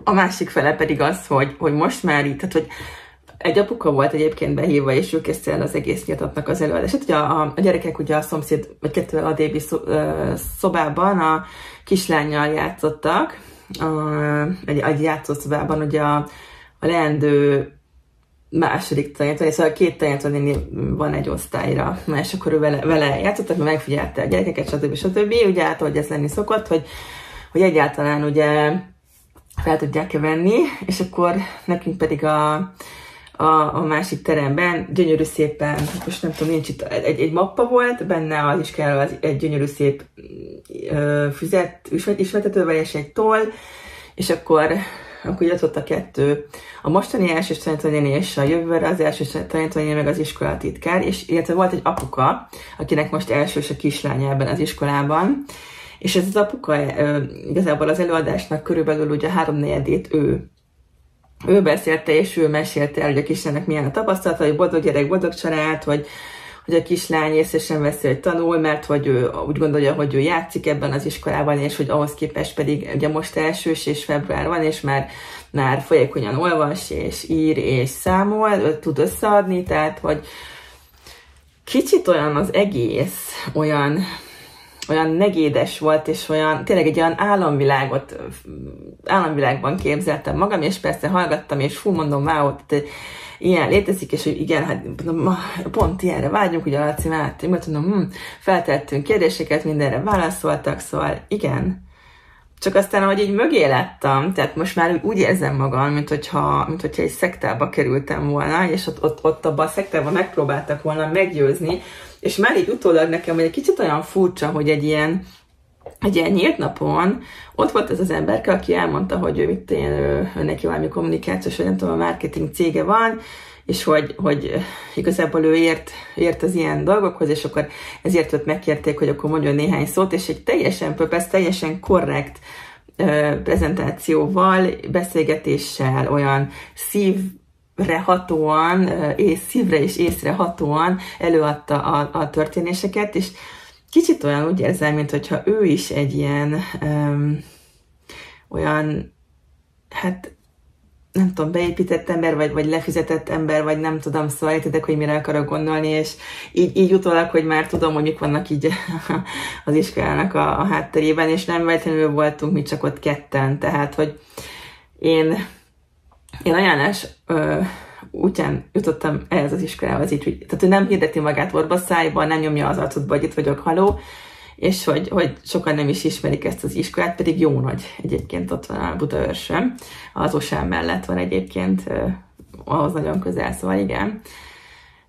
a másik fele pedig az, hogy, hogy most már itt, tehát, hogy egy apuka volt egyébként behívva, és ő kezdte el az egész nyíltatnak az előadását. Ugye a, a gyerekek ugye a szomszéd, vagy kettővel adébi szobában a kislánnyal játszottak, a, egy, egy játszószobában ugye a, a leendő második tanítónéni, szóval két tanítónéni van egy osztályra, na, és akkor ő vele, vele játszottak, mert megfigyelte a gyerekeket, stb. stb. Ugye által, hogy ez lenni szokott, hogy, hogy egyáltalán ugye fel tudják-e venni, és akkor nekünk pedig a, a, a másik teremben gyönyörű szépen, most nem tudom, nincs itt, egy, egy mappa volt, benne az iskáról egy gyönyörű szép ö, füzet ismertetővel és egy toll, és akkor akkor jött ott a kettő. A mostani első tanítványnéni és a jövőre az első tanítványnéni meg az iskola titkár, és illetve volt egy apuka, akinek most elsős a kislánya ebben az iskolában, és ez az apuka igazából az előadásnak körülbelül ugye a háromnegyedét ő. Ő beszélte, és ő mesélte el, hogy a kislánynak milyen a tapasztalata, hogy boldog gyerek, boldog család, hogy hogy a kislány észre sem veszi, hogy tanul, mert hogy ő úgy gondolja, hogy ő játszik ebben az iskolában, és hogy ahhoz képest pedig ugye most elsős, és február van, és már, már folyékonyan olvas, és ír, és számol, tud összeadni, tehát hogy kicsit olyan az egész, olyan, olyan negédes volt, és olyan, tényleg egy olyan álomvilágot, álomvilágban képzeltem magam, és persze hallgattam, és fú, mondom, wow, ilyen létezik, és hogy igen, hát pont ilyenre vágyunk, ugye a Laci mellett, mert mondom, hm, feltettünk kérdéseket, mindenre válaszoltak, szóval igen. Csak aztán, ahogy így mögé lettem, tehát most már úgy érzem magam, mint hogyha, mint hogyha egy szektába kerültem volna, és ott, ott, ott abban a szektában megpróbáltak volna meggyőzni, és már így utólag nekem egy kicsit olyan furcsa, hogy egy ilyen, egy ilyen nyílt napon ott volt ez az emberke, aki elmondta, hogy ő itt én, ő, ő neki valami kommunikációs, vagy nem tudom, a marketing cége van, és hogy, hogy igazából ő ért, ért az ilyen dolgokhoz, és akkor ezért őt megkérték, hogy akkor mondjon néhány szót, és egy teljesen pöpesz, teljesen korrekt ö, prezentációval, beszélgetéssel, olyan szív, hatóan, és szívre és észre hatóan előadta a, a történéseket, és kicsit olyan úgy érzem, mint hogyha ő is egy ilyen öm, olyan, hát nem tudom, beépített ember, vagy, vagy lefizetett ember, vagy nem tudom, szóval értedek, hogy mire akarok gondolni, és így, így utólag, hogy már tudom, hogy mik vannak így az iskolának a, a hátterében, és nem véletlenül voltunk mi csak ott ketten, tehát, hogy én Én ajánlás útján jutottam ehhez az iskolához, így, hogy, tehát ő nem hirdeti magát orba szájban, nem nyomja az arcodba, hogy itt vagyok, haló, és hogy, hogy sokan nem is ismerik ezt az iskolát, pedig jó nagy egyébként ott van a Budaörsön, az Osán mellett van egyébként, ö, ahhoz nagyon közel, szóval igen.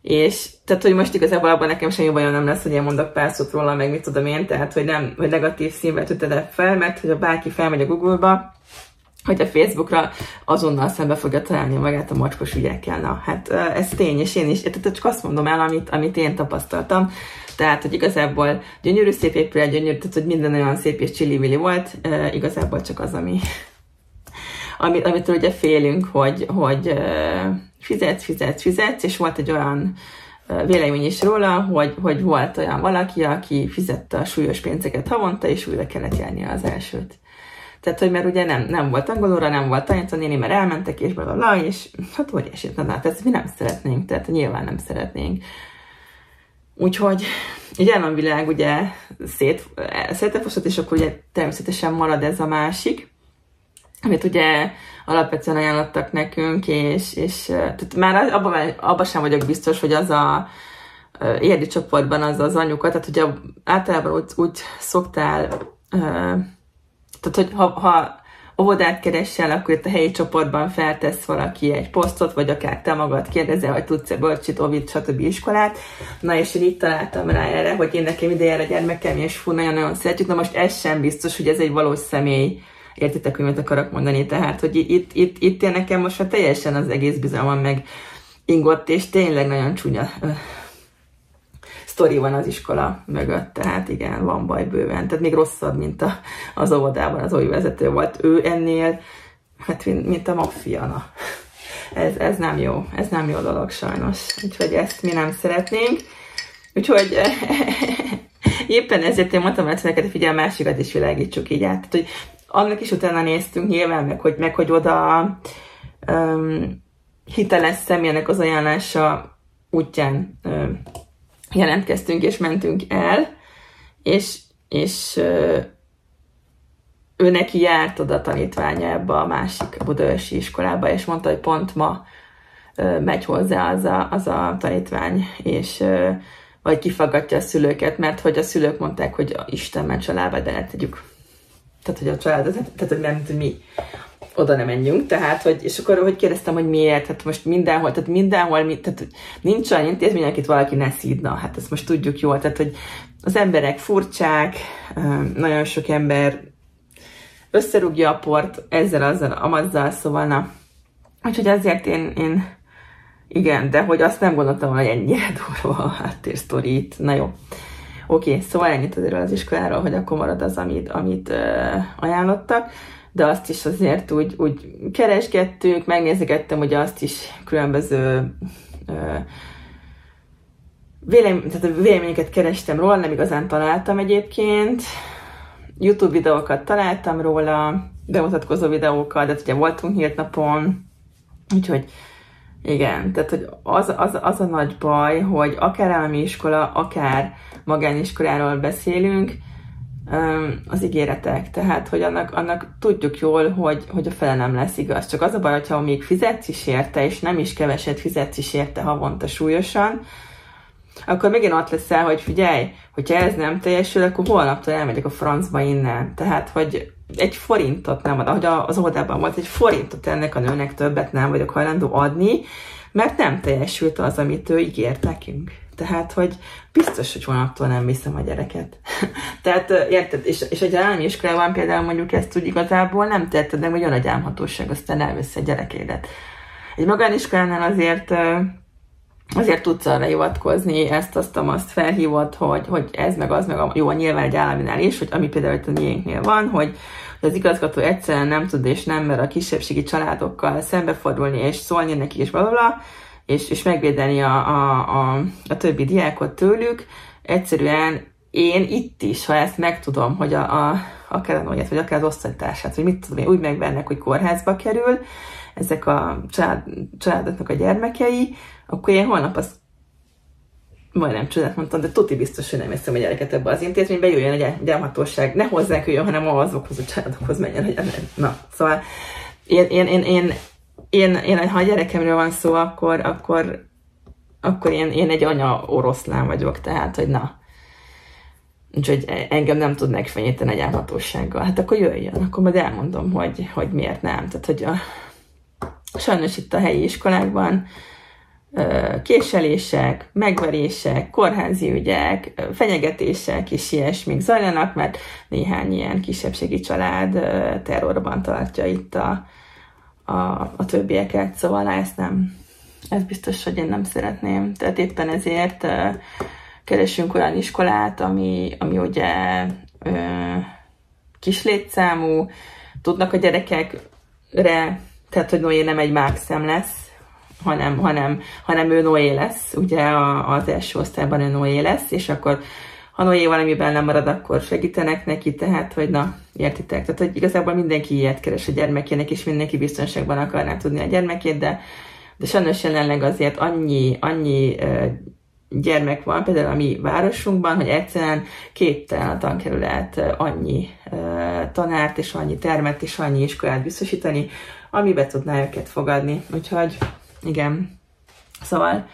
És tehát, hogy most igazából abban nekem semmi bajom nem lesz, hogy én mondok pár szót róla, meg mit tudom én, tehát, hogy nem, hogy negatív színvel tüteled fel, mert hogyha bárki felmegy a Google-ba, hogy a Facebookra azonnal szembe fogja találni magát a mocskos ügyekkel. Na, hát ez tény, és én is, tehát csak azt mondom el, amit, amit én tapasztaltam. Tehát, hogy igazából gyönyörű, szép épület, gyönyörű, tehát, hogy minden olyan szép és csillivilli volt, e, igazából csak az, ami, amit, amitől ugye félünk, hogy, hogy e, fizetsz, fizetsz, fizetsz, és volt egy olyan vélemény is róla, hogy, hogy volt olyan valaki, aki fizette a súlyos pénzeket havonta, és újra kellett járnia az elsőt. Tehát, hogy mert ugye nem, nem volt angolóra, nem volt tanítónéni, mert elmentek, és blablabla, és hát hogy esett, na, hát ezt mi nem szeretnénk, tehát nyilván nem szeretnénk. Úgyhogy egy államvilág ugye szét, szétefosott, és akkor ugye természetesen marad ez a másik, amit ugye alapvetően ajánlottak nekünk, és, és tehát már abban abba sem vagyok biztos, hogy az a érdi csoportban az az anyuka, tehát ugye általában úgy, úgy szoktál... Tehát, hogy ha, ha óvodát keresel, akkor itt a helyi csoportban feltesz valaki egy posztot, vagy akár te magad kérdezel, hogy tudsz-e bölcsit, ovit, stb. Iskolát. Na, és én itt találtam rá erre, hogy én nekem ide jár a gyermekem, és fú, nagyon-nagyon szeretjük. Na most ez sem biztos, hogy ez egy valós személy. Értitek, hogy mit akarok mondani? Tehát, hogy itt, itt, itt én nekem most már teljesen az egész bizalmam meg ingott, és tényleg nagyon csúnya sztori van az iskola mögött, tehát igen, van baj bőven. Tehát még rosszabb, mint a, az óvodában az óvivezető volt. Ő ennél, hát mint a maffia, na. Ez, ez nem jó, ez nem jó dolog sajnos. Úgyhogy ezt mi nem szeretnénk. Úgyhogy éppen ezért én mondtam, hogy neked figyelj, másikat is világítsuk így át. Tehát, hogy annak is utána néztünk nyilván, meg hogy, meg, hogy oda um, hiteles személynek az ajánlása útján um, jelentkeztünk és mentünk el, és, és ö, ő neki járt oda a tanítványa ebbe a másik budaörsi iskolába, és mondta, hogy pont ma ö, megy hozzá az a, az a tanítvány, és ö, vagy kifaggatja a szülőket, mert hogy a szülők mondták, hogy Isten ments a lábad, de ne tegyük. Tehát, hogy a család, tehát, hogy nem tudom mi. Oda nem menjünk, tehát, hogy, és akkor hogy kérdeztem, hogy miért, hát most mindenhol, tehát mindenhol, mi, tehát nincs olyan intézmény, akit valaki ne szídna, hát ezt most tudjuk jól, tehát, hogy az emberek furcsák, nagyon sok ember összerúgja a port ezzel, azzal, amazzal, szóval na. Úgyhogy azért én, én igen, de hogy azt nem gondoltam, hogy ennyire durva a háttérsztori itt. Na jó. Oké, szóval ennyit azért az iskoláról, hogy akkor marad az, amit, amit uh, ajánlottak, de azt is azért úgy, úgy kereskedtünk, megnézegettem, hogy azt is különböző uh, Vélem, tehát véleményeket kerestem róla, nem igazán találtam egyébként. YouTube videókat találtam róla, bemutatkozó videókat, de ugye voltunk nyílt napon. Úgyhogy igen, tehát hogy az, az, az a nagy baj, hogy akár állami iskola, akár magániskoláról beszélünk, az ígéretek. Tehát, hogy annak, annak tudjuk jól, hogy, hogy a fele nem lesz igaz. Csak az a baj, hogyha még fizetsz is érte, és nem is keveset fizetsz is érte havonta súlyosan, akkor megint ott leszel, hogy figyelj, hogyha ez nem teljesül, akkor holnaptól elmegyek a francba innen. Tehát, hogy egy forintot nem ad, ahogy az oldalban volt, egy forintot ennek a nőnek többet nem vagyok hajlandó adni, mert nem teljesült az, amit ő ígért nekünk. Tehát, hogy biztos, hogy holnaptól nem viszem a gyereket. Tehát, érted? És, és egy állami iskolában például mondjuk ezt úgy igazából nem tetted, de hogy jön a gyámhatóság, aztán elvesz a gyerekédet. Egy magániskolánál azért... Azért tudsz arra hivatkozni, ezt, azt, azt felhívod, hogy, hogy ez, meg az, meg a, jó, nyilván egy államinál is, hogy ami például itt a miénknél van, hogy az igazgató egyszerűen nem tud és nem mer a kisebbségi családokkal szembefordulni, és szólni neki, és valóla, és, és megvédeni a, a, a, a többi diákot tőlük. Egyszerűen én itt is, ha ezt megtudom, hogy a, a, akár a Noét, vagy akár az osztálytársát, hogy mit tudom én, úgy megvernek, hogy kórházba kerül ezek a család, családoknak a gyermekei, akkor én holnap azt majdnem csodát mondtam, de tuti biztos, hogy nem veszem a gyereket ebbe az intézménybe, jöjjön a gyámhatóság, ne hozzánk jöjjön, hanem azokhoz a családokhoz menjen a gyermek. Na, szóval én, én, én, én, én, én, ha a gyerekemről van szó, akkor, akkor, akkor én, én egy anya oroszlán vagyok, tehát, hogy na. Úgyhogy engem nem tud megfenyíteni a gyámhatósággal. Hát akkor jöjjön, akkor majd elmondom, hogy, hogy miért nem. Tehát, hogy a, sajnos itt a helyi iskolákban késelések, megverések, kórházi ügyek, fenyegetések és ilyesmik zajlanak, mert néhány ilyen kisebbségi család terrorban tartja itt a, a, a többieket, szóval ezt nem, ez biztos, hogy én nem szeretném. Tehát éppen ezért keresünk olyan iskolát, ami, ami ugye kis létszámú, tudnak a gyerekekre, tehát hogy Noé nem egy mákszem lesz, hanem, hanem, hanem ő Noé lesz, ugye az első osztályban ő Noé lesz, és akkor ha Noé valamiben nem marad, akkor segítenek neki, tehát, hogy na, értitek. Tehát, hogy igazából mindenki ilyet keres a gyermekének, és mindenki biztonságban akarná tudni a gyermekét, de, de sajnos jelenleg azért annyi, annyi gyermek van, például a mi városunkban, hogy egyszerűen képtelen a tankerület annyi tanárt, és annyi termet, és annyi iskolát biztosítani, amiben tudná őket fogadni. Úgyhogy igen. Szóval,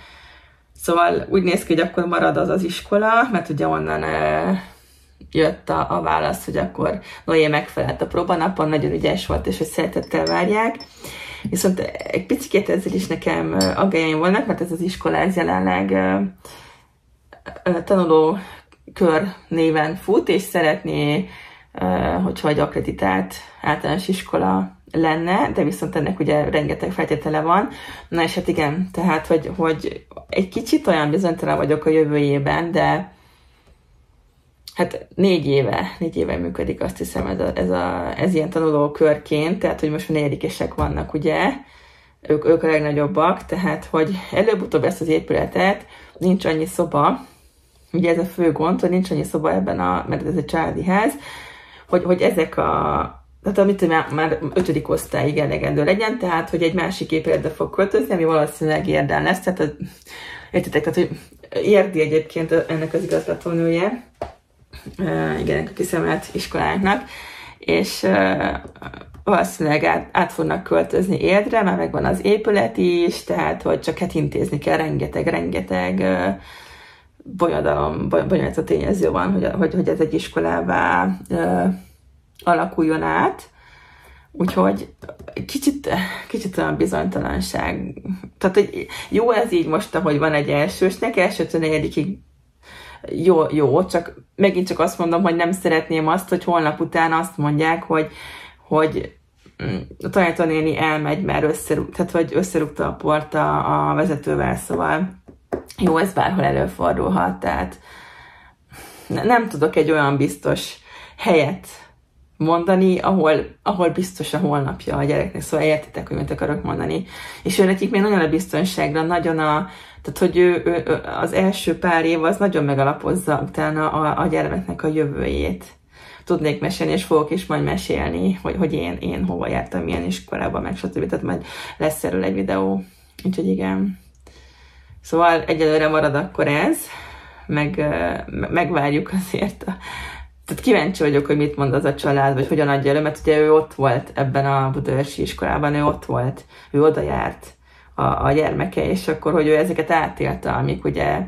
szóval úgy néz ki, hogy akkor marad az az iskola, mert ugye onnan e, jött a, a válasz, hogy akkor Noé megfelelt a próbanapon, nagyon ügyes volt, és hogy szeretettel várják. Viszont egy picit ezzel is nekem aggályaim vannak, mert ez az iskola ez jelenleg e, e, tanulókör néven fut, és szeretné, e, hogyha egy akkreditált általános iskola lenne, de viszont ennek ugye rengeteg feltétele van. Na és hát igen, tehát, hogy, hogy egy kicsit olyan bizonytalan vagyok a jövőjében, de hát négy éve, négy éve működik azt hiszem ez, a, ez, a, ez ilyen tanulókörként, tehát, hogy most a negyedikesek vannak, ugye, ők, ők a legnagyobbak, tehát, hogy előbb-utóbb ezt az épületet nincs annyi szoba, ugye ez a fő gond, hogy nincs annyi szoba ebben a, mert ez egy családi ház, hogy, hogy ezek a tehát amit már, már ötödik osztályig elegendő legyen, tehát, hogy egy másik épületbe fog költözni, ami valószínűleg Érden lesz, tehát az, értitek, tehát, hogy Érdi egyébként ennek az igazgatónője, uh, igen, a kiszemelt iskolánknak, és uh, valószínűleg át, át fognak költözni Érdre, már megvan az épület is, tehát, hogy csak hát intézni kell, rengeteg, rengeteg uh, bonyodalom, bonyolító tényező van, hogy, hogy, hogy ez egy iskolává uh, alakuljon át, úgyhogy kicsit, kicsit olyan bizonytalanság. Tehát, hogy jó ez így most, ahogy van egy elsősnek, elsőtől negyedikig jó, jó, csak megint csak azt mondom, hogy nem szeretném azt, hogy holnap után azt mondják, hogy hogy a tanító néni elmegy, mert összerúg, tehát, hogy összerúgta a port a, a vezetővel, szóval jó, ez bárhol előfordulhat, tehát nem tudok egy olyan biztos helyet mondani, ahol, ahol biztos a holnapja a gyereknek, szóval értitek, hogy mit akarok mondani. És ő nekik még nagyon a biztonságra, nagyon a, tehát hogy ő, ő, az első pár év az nagyon megalapozza utána a, a gyermeknek a jövőjét. Tudnék mesélni, és fogok is majd mesélni, hogy, hogy én, én hova jártam, milyen iskolában, meg stb. Tehát majd lesz erről egy videó. Úgyhogy igen. Szóval egyelőre marad akkor ez, meg, megvárjuk azért a, tehát kíváncsi vagyok, hogy mit mond az a család, vagy hogyan adja elő, mert ugye ő ott volt ebben a budaörsi iskolában, ő ott volt, ő oda járt a, a gyermeke, és akkor, hogy ő ezeket átélte, amik ugye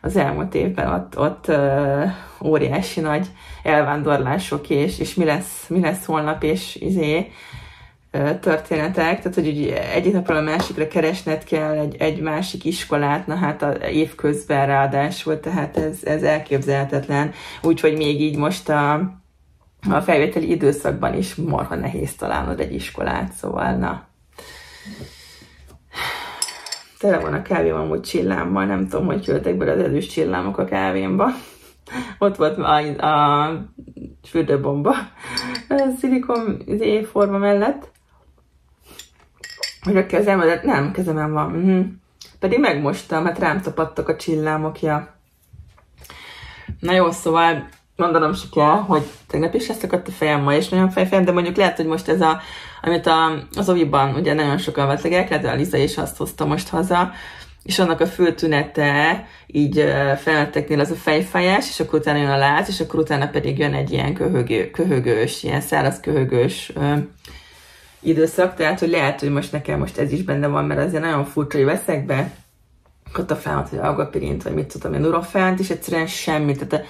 az elmúlt évben ott, ott ö, óriási nagy elvándorlások, és, és mi, lesz, mi lesz holnap, és izé, ö, történetek, tehát hogy ugye egyik napról a másikra keresned kell egy, egy másik iskolát, na hát a évközben ráadásul, tehát ez, ez elképzelhetetlen, úgyhogy még így most a, a felvételi időszakban is marha nehéz találnod egy iskolát, szóval na. Tele van a kávém amúgy csillámmal, nem tudom, hogy küldtek bele az erős csillámok a kávémba. Ott volt a, a fürdőbomba a szilikon forma mellett. Hogy a kezemben, nem, kezemen van. Mm-hmm. Pedig megmostam, mert rám tapadtak a csillámokja. Na jó, szóval mondanom se kell, hogy tegnap is leszakadt a fejem, ma is nagyon fejfejem, de mondjuk lehet, hogy most ez a, amit a, az oviban ugye nagyon sokan betegek, lehet, hogy a Liza is azt hozta most haza, és annak a fültünete így felnőtteknél az a fejfájás, és akkor utána jön a láz, és akkor utána pedig jön egy ilyen köhögő, köhögős, ilyen száraz köhögős ö, időszak, tehát hogy lehet, hogy most nekem most ez is benne van, mert azért nagyon furcsa, hogy veszek be katafánt, vagy algapirint, vagy mit tudom én, urofánt, és egyszerűen semmit, tehát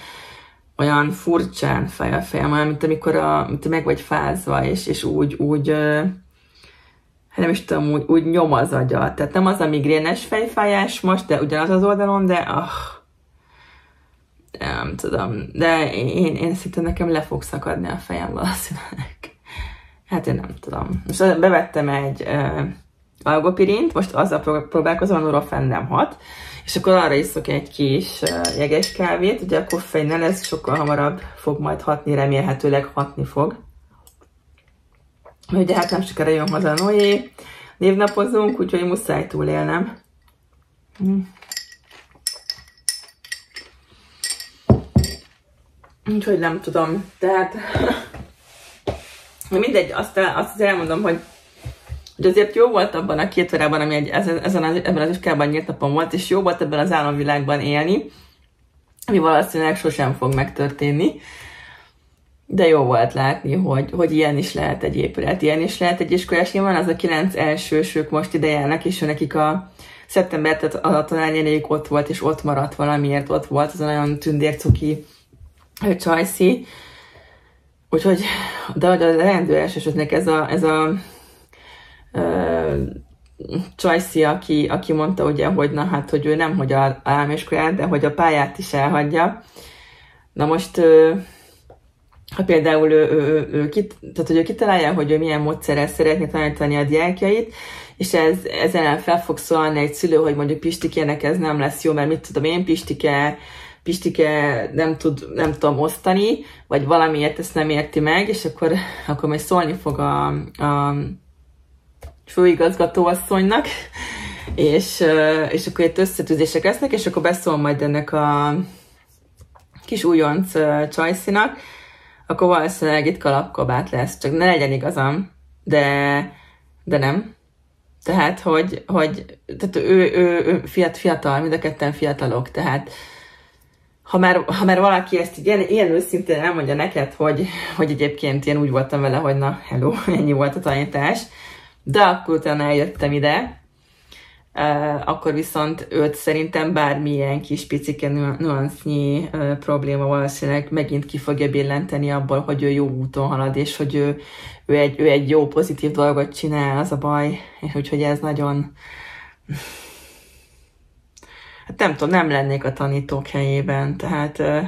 olyan furcsán fáj a fejem, olyan, mint amikor a, mint meg vagy fázva, és, és úgy, úgy, nem is tudom, úgy, úgy nyom az agyat. Tehát nem az a migrénes fejfájás most, de ugyanaz az oldalon, de ah, nem tudom. De én, én szinte nekem le fog szakadni a fejem valószínűleg. Hát én nem tudom. Most bevettem egy uh, algopirint, most azzal próbálkozom, Nurofen nem hat, és akkor arra iszok egy kis jeges kávét, ugye a koffein ne lesz, sokkal hamarabb fog majd hatni, remélhetőleg hatni fog. Ugye hát nem sokára jön haza Noé, névnapozunk, úgyhogy muszáj túlélnem. Úgyhogy nem tudom, tehát mindegy, azt, azt elmondom, hogy hogy azért jó volt abban a két órában, ami egy, ezen az, ebben az iskában nyílt napon volt, és jó volt ebben az álomvilágban élni, ami valószínűleg sosem fog megtörténni. De jó volt látni, hogy, hogy ilyen is lehet egy épület, ilyen is lehet egy iskolás. Nyilván az a kilenc elsősök most ide járnak, és nekik a szeptember, tehát a tanárnénéjük ott volt, és ott maradt valamiért, ott volt az a nagyon tündércuki csajszi. Úgyhogy, de hogy a rendőr elsősöknek ez a, ez a Csajci, aki, aki mondta ugye, hogy na hát, hogy ő nem, hogy a álmiskolát, de hogy a pályát is elhagyja. Na most, ha például ő, ő, ő, kit, tehát, hogy ő kitalálja, hogy ő milyen módszerrel szeretné tanítani a diákjait, és ez, ezen fel fog szólni egy szülő, hogy mondjuk Pistikének ez nem lesz jó, mert mit tudom én, Pistike, Pistike nem tud, nem tudom osztani, vagy valamiért ezt nem érti meg, és akkor, akkor majd szólni fog a, a főigazgató asszonynak, és, és akkor itt összetűzések lesznek, és akkor beszól majd ennek a kis újonc csajszinak, akkor valószínűleg itt kalapkabát lesz, csak ne legyen igazam, de, de nem. Tehát, hogy, hogy tehát ő, ő, ő fiatal, mind a ketten fiatalok, tehát ha már, ha már valaki ezt így ilyen, ilyen őszintén elmondja neked, hogy, hogy egyébként én úgy voltam vele, hogy na, hello, ennyi volt a tanítás, de akkor utána eljöttem ide, uh, akkor viszont őt szerintem bármilyen kis picike nüansznyi uh, probléma valószínűleg megint ki fogja billenteni abból, hogy ő jó úton halad, és hogy ő, ő, egy, ő egy jó, pozitív dolgot csinál, az a baj. És úgyhogy ez nagyon... Hát nem tudom, nem lennék a tanítók helyében, tehát... Uh,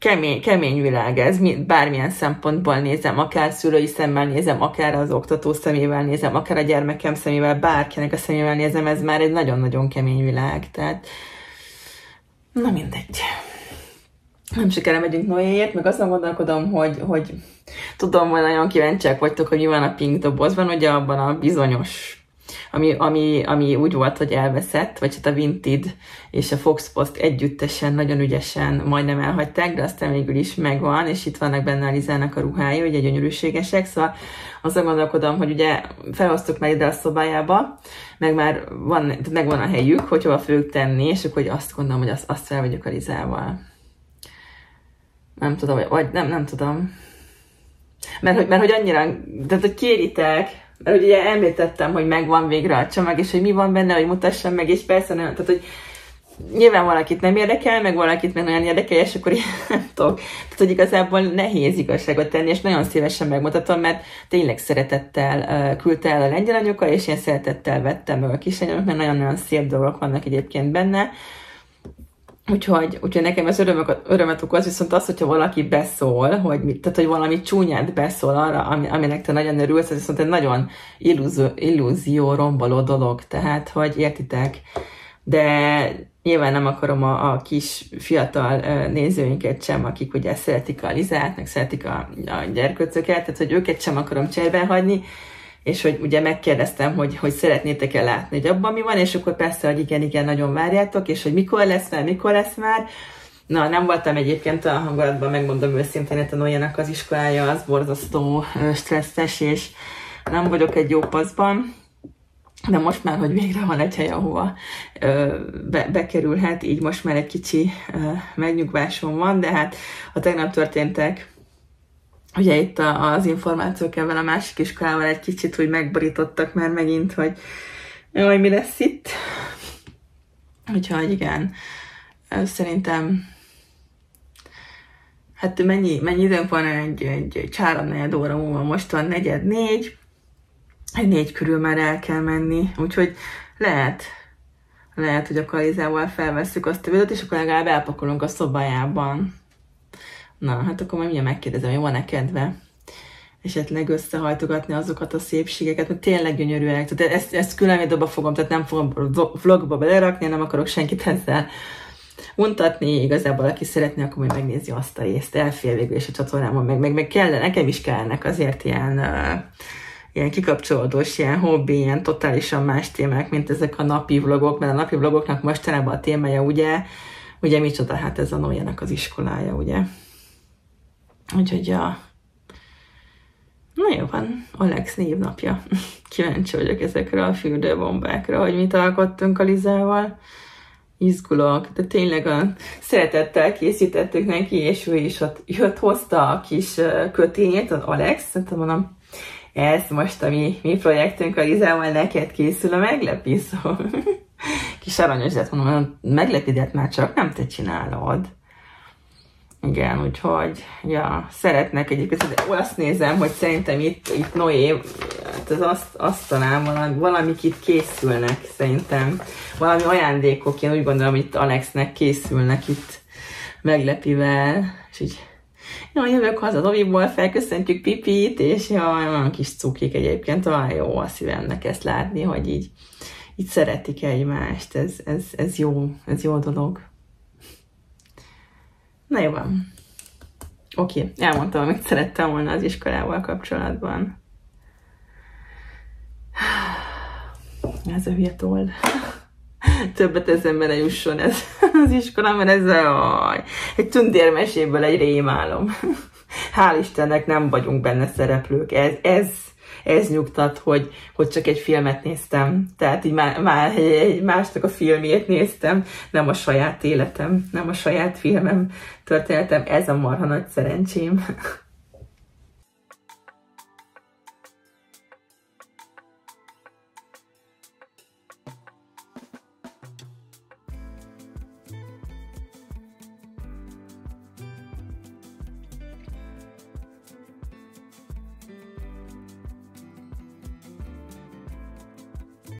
kemény, kemény világ ez, bármilyen szempontból nézem, akár szülői szemmel nézem, akár az oktató szemével nézem, akár a gyermekem szemével, bárkinek a szemével nézem, ez már egy nagyon-nagyon kemény világ, tehát na mindegy. Nem sikerül megyünk Noéért, meg azon gondolkodom, hogy, hogy tudom, hogy nagyon kíváncsiak vagytok, hogy mi van a pink dobozban, ugye abban a bizonyos, ami, ami, ami úgy volt, hogy elveszett, vagy hát a Vinted és a Fox Post együttesen, nagyon ügyesen majdnem elhagyták, de aztán végül is megvan, és itt vannak benne a Lizának a ruhái, ugye gyönyörűségesek, szóval azon gondolkodom, hogy ugye felhoztuk már ide a szobájába, meg már van, megvan a helyük, hogy hova fogjuk tenni, és akkor azt gondolom, hogy azt, azt fel vagyok a Lizával. Nem tudom, vagy nem, nem tudom. Mert hogy, mert hogy annyira, tehát hogy kéritek, mert hogy ugye említettem, hogy megvan végre a csomag, és hogy mi van benne, hogy mutassam meg, és persze nem, tehát hogy nyilván valakit nem érdekel, meg valakit meg nagyon érdekel, és akkor így nem tudok. Tehát, hogy igazából nehéz igazságot tenni, és nagyon szívesen megmutatom, mert tényleg szeretettel küldte el a lengyel anyuka, és én szeretettel vettem meg a kisanyagok, mert nagyon-nagyon szép dolgok vannak egyébként benne. Úgyhogy, úgyhogy nekem ez örömet, örömet okoz, viszont az, hogyha valaki beszól, hogy, mi, tehát, hogy valami csúnyát beszól arra, ami, aminek te nagyon örülsz, ez viszont egy nagyon illúzió, illúzió romboló dolog, tehát, hogy értitek. De nyilván nem akarom a, a kis fiatal nézőinket sem, akik ugye szeretik a Lizát, meg szeretik a, a gyerköcöket, tehát, hogy őket sem akarom cserben hagyni, és hogy ugye megkérdeztem, hogy, hogy szeretnétek-e látni, hogy abban mi van, és akkor persze, hogy igen, igen, nagyon várjátok, és hogy mikor lesz már, mikor lesz már. Na, nem voltam egyébként a hangulatban, megmondom őszintén, hogy Noénak az iskolája, az borzasztó stresszes, és nem vagyok egy jó paszban, de most már, hogy végre van egy hely, ahova ö, be, bekerülhet, így most már egy kicsi ö, megnyugvásom van, de hát a tegnap történtek, ugye itt a, az információk ebben a másik iskolával egy kicsit úgy megborítottak már megint, hogy jaj, mi lesz itt. Úgyhogy igen, szerintem hát mennyi, mennyi időnk van, egy, egy csáromnegyed óra múlva, most van negyed négy, egy négy körül már el kell menni, úgyhogy lehet, lehet, hogy a Lizával felvesszük azt a videót, és akkor legalább elpakolunk a szobájában. Na, hát akkor majd mindjárt megkérdezem, hogy van-e kedve esetleg összehajtogatni azokat a szépségeket, mert tényleg gyönyörűek. Tehát ezt, ezt külön dobba fogom, tehát nem fogom vlogba belerakni, nem akarok senkit ezzel untatni. Igazából, aki szeretné, akkor majd megnézi azt a részt, elfér végül is a csatornámon, meg, meg, meg kell, nekem is kellnek azért ilyen, uh, ilyen kikapcsolódós, ilyen hobbi, ilyen totálisan más témák, mint ezek a napi vlogok, mert a napi vlogoknak mostanában a témája, ugye, ugye micsoda, hát ez a Noénak az iskolája, ugye. Úgyhogy a... Na jó van, Alex névnapja. Kíváncsi vagyok ezekre a fürdőbombákra, hogy mit alkottunk a Lizával. Izgulok, de tényleg a szeretettel készítettük neki, és ő is ott jött, hozta a kis kötényét, az Alex. Hát mondom, ez most a mi, mi projektünk a Lizával, neked készül a meglepi szó. Kis aranyos, de mondom, meglepidet már csak nem te csinálod. Igen, úgyhogy, ja, szeretnek egyébként, azt nézem, hogy szerintem itt, itt Noé, hát az azt, azt talán valami, valamik itt készülnek, szerintem. Valami ajándékok, én úgy gondolom, itt Alexnek készülnek itt meglepivel, és így, jaj, jövök haza Doviból, felköszöntjük Pipit, és jaj, olyan kis cukik egyébként, talán jó a szívemnek ezt látni, hogy így, így szeretik egymást, ez, ez, ez jó, ez jó dolog. Na jó van. Oké, okay. Elmondtam, amit szerettem volna az iskolával kapcsolatban. Ez a hülye toll. Többet ezen ne jusson ez az iskola, mert ez a... egy tündérmeséből egy rémálom. Hál' Istennek nem vagyunk benne szereplők. Ez, ez, ez nyugtat, hogy, hogy csak egy filmet néztem. Tehát így már, már egy másnak a filmjét néztem, nem a saját életem, nem a saját filmem, történetem. Ez a marha nagy szerencsém.